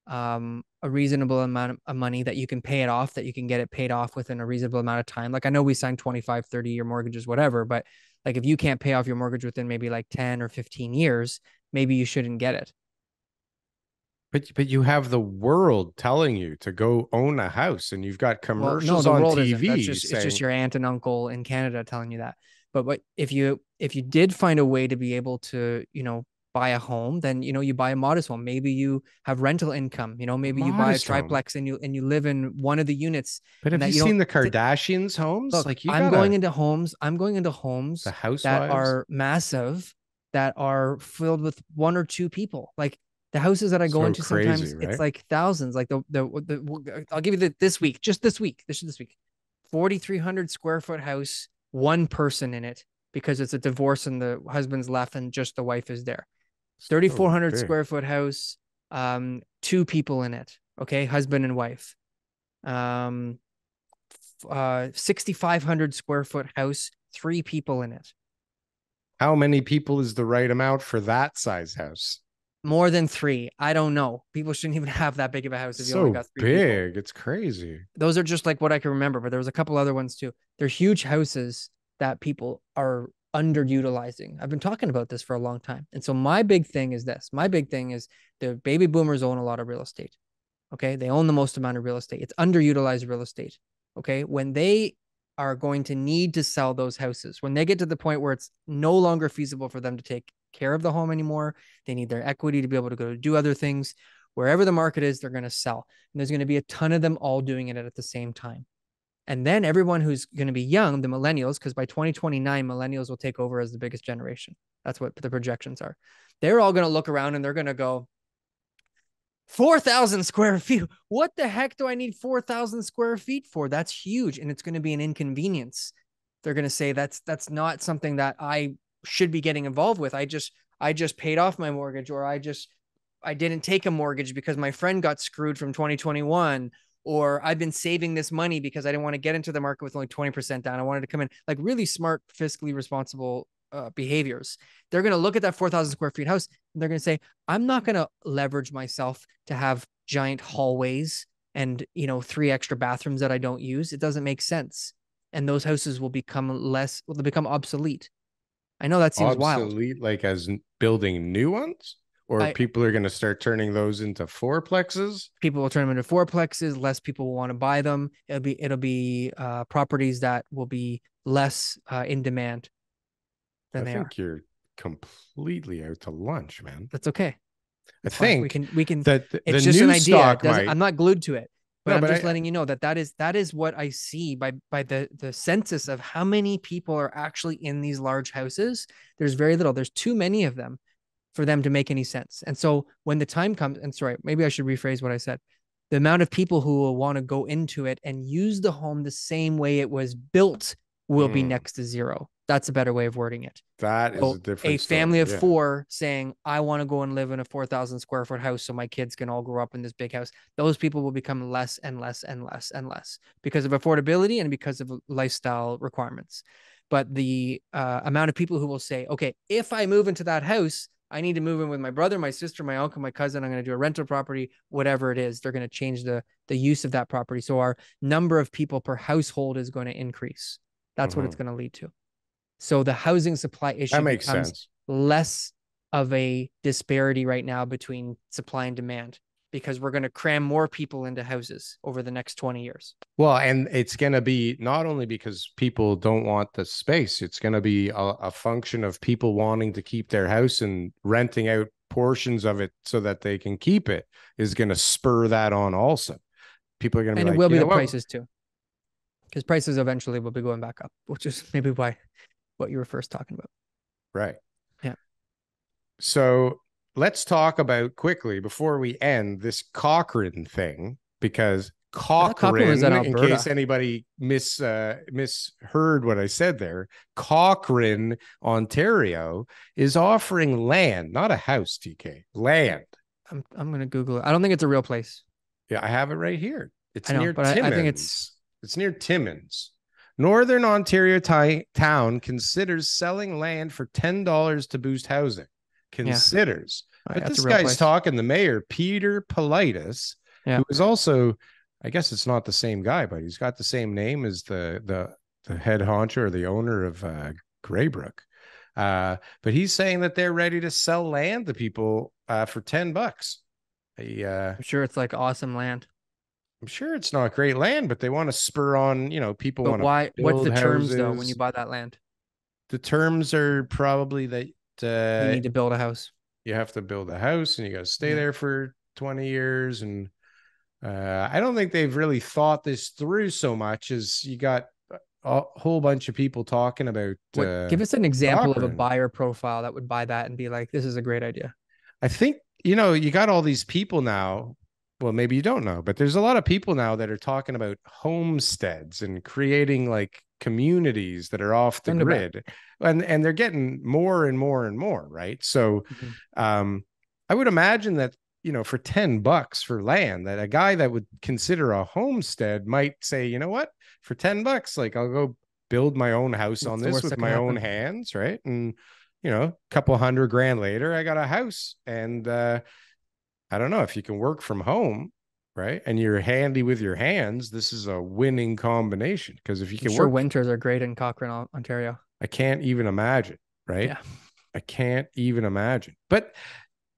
um, a reasonable amount of money that you can pay it off, that you can get it paid off within a reasonable amount of time. Like, I know we signed twenty-five, thirty year mortgages, whatever, but like, if you can't pay off your mortgage within maybe like ten or fifteen years, maybe you shouldn't get it. But, but you have the world telling you to go own a house, and you've got commercials well, no, on T V. Just, saying, it's just your aunt and uncle in Canada telling you that. But what if you if you did find a way to be able to, you know, buy a home, then, you know, you buy a modest one. Maybe you have rental income, you know, maybe modest you buy a triplex home. and you, and you live in one of the units. But have you, you seen the Kardashians th- homes? Look, like you I'm gotta... going into homes. I'm going into homes the that are massive, that are filled with one or two people. Like the houses that I go so into crazy, sometimes right? It's like thousands, like the, the, the, I'll give you the, this week, just this week, this is this week, forty-three hundred square foot house, one person in it, because it's a divorce and the husband's left and just the wife is there. thirty-four hundred so square foot house, um, two people in it. Okay. Husband and wife, um, uh, sixty-five hundred square foot house, three people in it. How many people is the right amount for that size house? More than three. I don't know. People shouldn't even have that big of a house. If you so only got three big. People. It's crazy. Those are just like what I can remember, but there was a couple other ones too. They're huge houses that people are underutilizing. I've been talking about this for a long time. And so my big thing is this. My big thing is the baby boomers own a lot of real estate. Okay. They own the most amount of real estate. It's underutilized real estate. Okay. When they are going to need to sell those houses, when they get to the point where it's no longer feasible for them to take care of the home anymore, they need their equity to be able to go to do other things. Wherever the market is, they're going to sell. And there's going to be a ton of them all doing it at the same time. And then everyone who's going to be young, the millennials, because by twenty twenty-nine, millennials will take over as the biggest generation. That's what the projections are. They're all going to look around and they're going to go, four thousand square feet. What the heck do I need four thousand square feet for? That's huge. And it's going to be an inconvenience. They're going to say that's, that's not something that I should be getting involved with. I just, I just paid off my mortgage, or I just, I didn't take a mortgage because my friend got screwed from twenty twenty-one. Or I've been saving this money because I didn't want to get into the market with only twenty percent down. I wanted to come in, like really smart, fiscally responsible uh, behaviors. They're going to look at that four thousand square feet house and they're going to say, I'm not going to leverage myself to have giant hallways and, you know, three extra bathrooms that I don't use. It doesn't make sense. And those houses will become less, will become obsolete. I know that seems wild. Obsolete, like as building new ones? Or I, people are going to start turning those into fourplexes. People will turn them into fourplexes. Less people will want to buy them. It'll be it'll be uh, properties that will be less uh, in demand than I they are. I think you're completely out to lunch, man. That's okay. That's I fine. think we can we can. That the, it's the just new an idea. It might... I'm not glued to it, but no, I'm but just I, letting you know that that is that is what I see by by the the census of how many people are actually in these large houses. There's very little. There's too many of them for them to make any sense. And so when the time comes, and sorry, maybe I should rephrase what I said, the amount of people who will want to go into it and use the home the same way it was built will mm. be next to zero. That's a better way of wording it. That so is a different A story. family of yeah. four saying, I want to go and live in a four thousand square foot house so my kids can all grow up in this big house. Those people will become less and less and less and less because of affordability and because of lifestyle requirements. But the uh, amount of people who will say, okay, if I move into that house, I need to move in with my brother, my sister, my uncle, my cousin. I'm going to do a rental property, whatever it is. They're going to change the the use of that property. So our number of people per household is going to increase. That's mm-hmm. what it's going to lead to. So the housing supply issue that makes becomes sense. Less of a disparity right now between supply and demand, because we're going to cram more people into houses over the next twenty years. Well, and it's going to be not only because people don't want the space, it's going to be a, a function of people wanting to keep their house and renting out portions of it so that they can keep it is going to spur that on also. People are going to be and like, it will be the prices too, because prices eventually will be going back up, which is maybe why what you were first talking about. Right. Yeah. So let's talk about quickly before we end this Cochrane thing, because Cochrane, in case anybody mis uh, misheard what I said there, Cochrane, Ontario is offering land, not a house, T K, land. I'm I'm gonna Google it. I don't think it's a real place. Yeah, I have it right here. It's I know, near but Timmins. I, I think it's it's near Timmins. Northern Ontario t- town considers selling land for ten dollars to boost housing. Considers, yeah. right, but this guy's place. talking. The mayor, Peter Politis, yeah. who is also, I guess it's not the same guy, but he's got the same name as the the, the head honcho or the owner of uh, Greybrook. Uh, but he's saying that they're ready to sell land to people uh, for ten bucks. They, uh, I'm sure it's like awesome land. I'm sure it's not great land, but they want to spur on. You know, people want to. Why? What's the houses. terms though when you buy that land? The terms are probably that. Uh, you need to build a house. you have to build a house and you got to stay there for twenty years. And uh, I don't think they've really thought this through so much as you got a whole bunch of people talking about. What, uh, give us an example Cochrane. of a buyer profile that would buy that and be like, this is a great idea. I think, you know, you got all these people now. Well, maybe you don't know, but there's a lot of people now that are talking about homesteads and creating like communities that are off the grid, and and they're getting more and more and more. Right. So mm-hmm. um, I would imagine that, you know, for ten bucks for land, that a guy that would consider a homestead might say, you know what, for ten bucks, like I'll go build my own house on this with my own hands. Right. And, you know, a couple hundred grand later, I got a house. And, uh, I don't know if you can work from home, right? And you're handy with your hands. This is a winning combination, because if you can I'm sure work, winters are great in Cochrane, Ontario. I can't even imagine, right? Yeah. I can't even imagine. But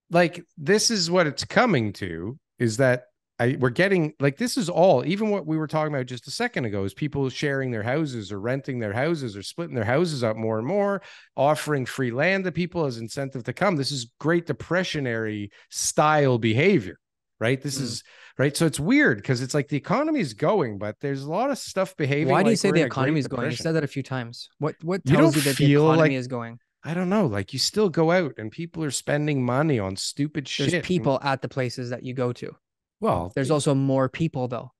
like, this is what it's coming to, is that I we're getting like, this is all, even what we were talking about just a second ago, is people sharing their houses or renting their houses or splitting their houses up more and more, offering free land to people as incentive to come. This is Great Depressionary style behavior, right? This mm. is right. So it's weird, because it's like the economy is going, but there's a lot of stuff behaving. Why do you like say the economy is going? You said that a few times. What what tells you, you that the economy like, is going? I don't know. Like, you still go out and people are spending money on stupid there's shit. There's people at the places that you go to. Well, there's also more people, though.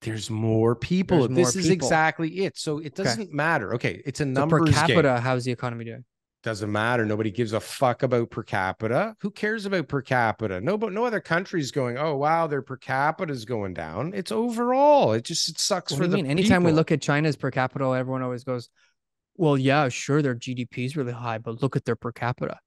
There's more people. There's this more is people. Exactly it. So it doesn't okay. matter. Okay, it's a numbers game. So per capita, game. How's the economy doing? Doesn't matter. Nobody gives a fuck about per capita. Who cares about per capita? No, but no other country's going, oh, wow, their per capita is going down. It's overall. It just it sucks what for do you the mean? People. Anytime we look at China's per capita, everyone always goes, well, yeah, sure, their G D P is really high, but look at their per capita.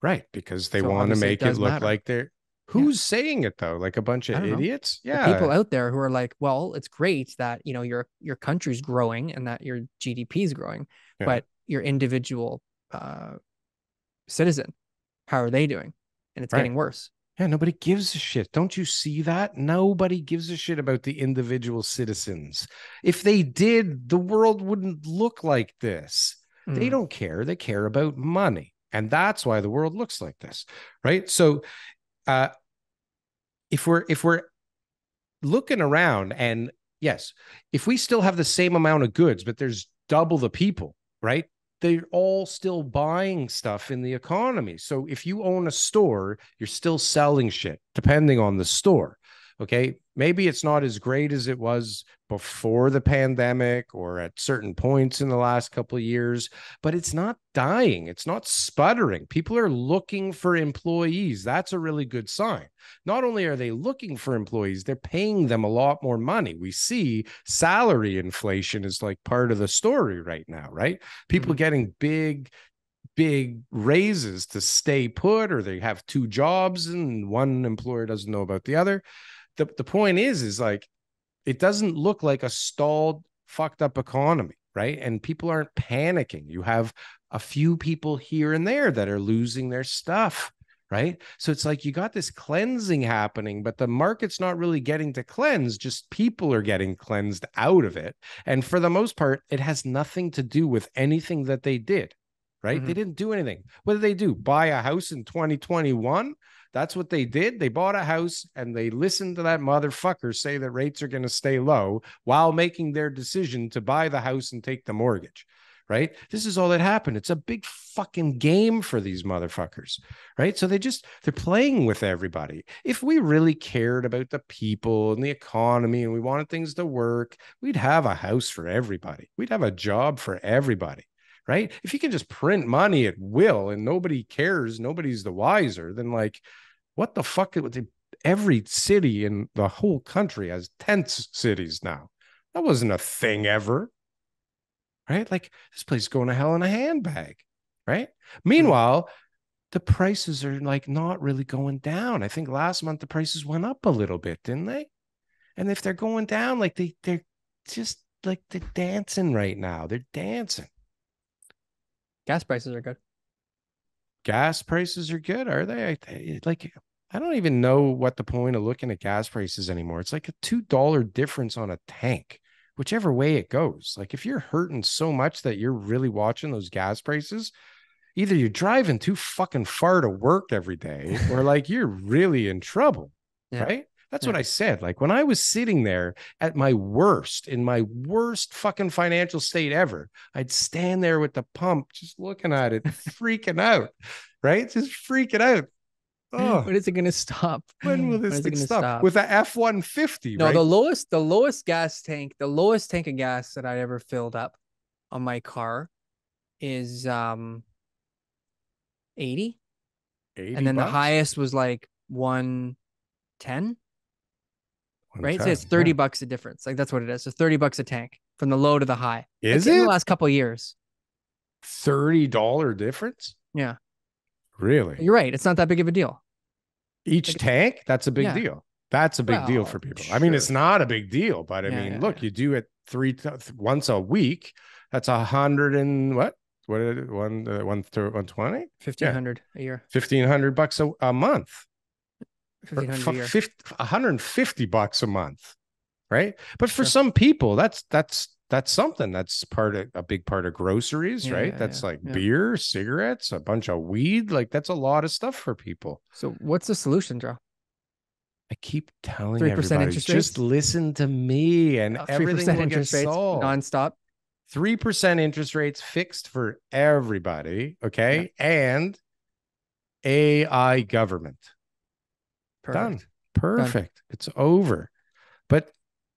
Right, because they so want to make it, it look matter. Like they're... Who's yeah. saying it though? Like a bunch of idiots? Know. Yeah. The people out there who are like, well, it's great that, you know, your, your country's growing and that your G D P is growing, yeah. but your individual uh, citizen, how are they doing? And it's right. getting worse. Yeah. Nobody gives a shit. Don't you see that? Nobody gives a shit about the individual citizens. If they did, the world wouldn't look like this. Mm. They don't care. They care about money. And that's why the world looks like this. Right. So, uh, if we're if we're looking around, and yes, if we still have the same amount of goods, but there's double the people, right? They're all still buying stuff in the economy. So if you own a store, you're still selling shit, depending on the store. Okay, maybe it's not as great as it was before the pandemic or at certain points in the last couple of years, but it's not dying. It's not sputtering. People are looking for employees. That's a really good sign. Not only are they looking for employees, they're paying them a lot more money. We see salary inflation is like part of the story right now, right? People mm-hmm. getting big big raises to stay put, or they have two jobs and one employer doesn't know about the other. The, the point is, is like, it doesn't look like a stalled, fucked up economy, right? And people aren't panicking. You have a few people here and there that are losing their stuff, right? So it's like you got this cleansing happening, but the market's not really getting to cleanse, just people are getting cleansed out of it. And for the most part, it has nothing to do with anything that they did, right? Mm-hmm. They didn't do anything. What did they do? Buy a house in twenty twenty-one? That's what they did. They bought a house and they listened to that motherfucker say that rates are going to stay low while making their decision to buy the house and take the mortgage, right? This is all that happened. It's a big fucking game for these motherfuckers, right? So they just, they're playing with everybody. If we really cared about the people and the economy and we wanted things to work, we'd have a house for everybody. We'd have a job for everybody. Right? If you can just print money at will and nobody cares, nobody's the wiser, then like, what the fuck? Every city in the whole country has tent cities now. That wasn't a thing ever. Right? Like, this place is going to hell in a handbag. Right? Meanwhile, the prices are like not really going down. I think last month the prices went up a little bit, didn't they? And if they're going down, like they, they're just like they're dancing right now. They're dancing. Gas prices are good. Gas prices are good, are they? I, like, I don't even know what the point of looking at gas prices anymore. It's like a two dollar difference on a tank, whichever way it goes. Like, if you're hurting so much that you're really watching those gas prices, either you're driving too fucking far to work every day or like you're really in trouble. Yeah. Right. That's yeah. what I said. Like when I was sitting there at my worst, in my worst fucking financial state ever, I'd stand there with the pump, just looking at it, freaking out. Right. Just freaking out. Oh, when is it going to stop? When will this when thing stop? stop? With the F one fifty, no, right? the lowest, the lowest gas tank, the lowest tank of gas that I ever filled up on my car is um eighty. eighty and then bucks? The highest was like one ten, right? So it's thirty yeah. bucks a difference. Like that's what it is. So thirty bucks a tank from the low to the high. Is like it? In the last couple of years. thirty dollar difference? Yeah. Really? You're right. It's not that big of a deal. Each like, tank? That's a big yeah. deal. That's a big well, deal for people. Sure. I mean, it's not a big deal, but I yeah, mean, yeah, look, yeah. you do it three once a week. That's a hundred and what? What did it, one, uh, one, one twenty? fifteen hundred yeah. a year. fifteen hundred bucks a, a month. one hundred fifty bucks a month. Right. But for sure. some people, that's, that's, that's something that's part of a big part of groceries, yeah, right? Yeah, that's yeah, like yeah. beer, cigarettes, a bunch of weed. Like that's a lot of stuff for people. So what's the solution, Darryl? I keep telling three percent everybody, interest just rates? Listen to me and uh, everything will get solved. Nonstop. three percent interest rates fixed for everybody. Okay. Yeah. And A I government. Perfect. Done. Perfect. Done. It's over. But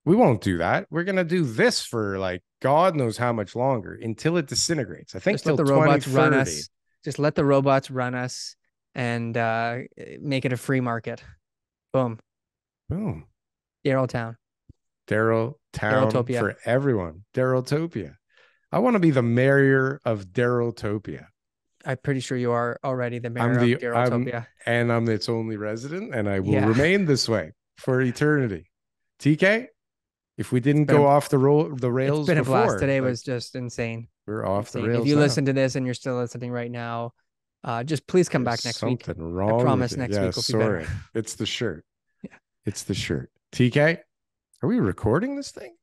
we won't do that. We're going to do this for like God knows how much longer until it disintegrates. I think just let the robots run us. Just let the robots run us and uh, make it a free market. Boom. Boom. Darryl Town. Darryl Town Darryl-topia. For everyone. Darryl-topia. I want to be the mayor of Darryl-topia. I'm pretty sure you are already the mayor I'm the, of Darryl-topia. And I'm its only resident, and I will yeah. remain this way for eternity. T K, if we didn't go a, off the, ro the rails before. It's been before, a blast. Today was just insane. We're off insane. the rails If you now. listen to this and you're still listening right now, uh, just please come There's back next something week. Wrong I promise next yeah, week will sorry. be better. It's the shirt. Yeah. It's the shirt. T K, are we recording this thing?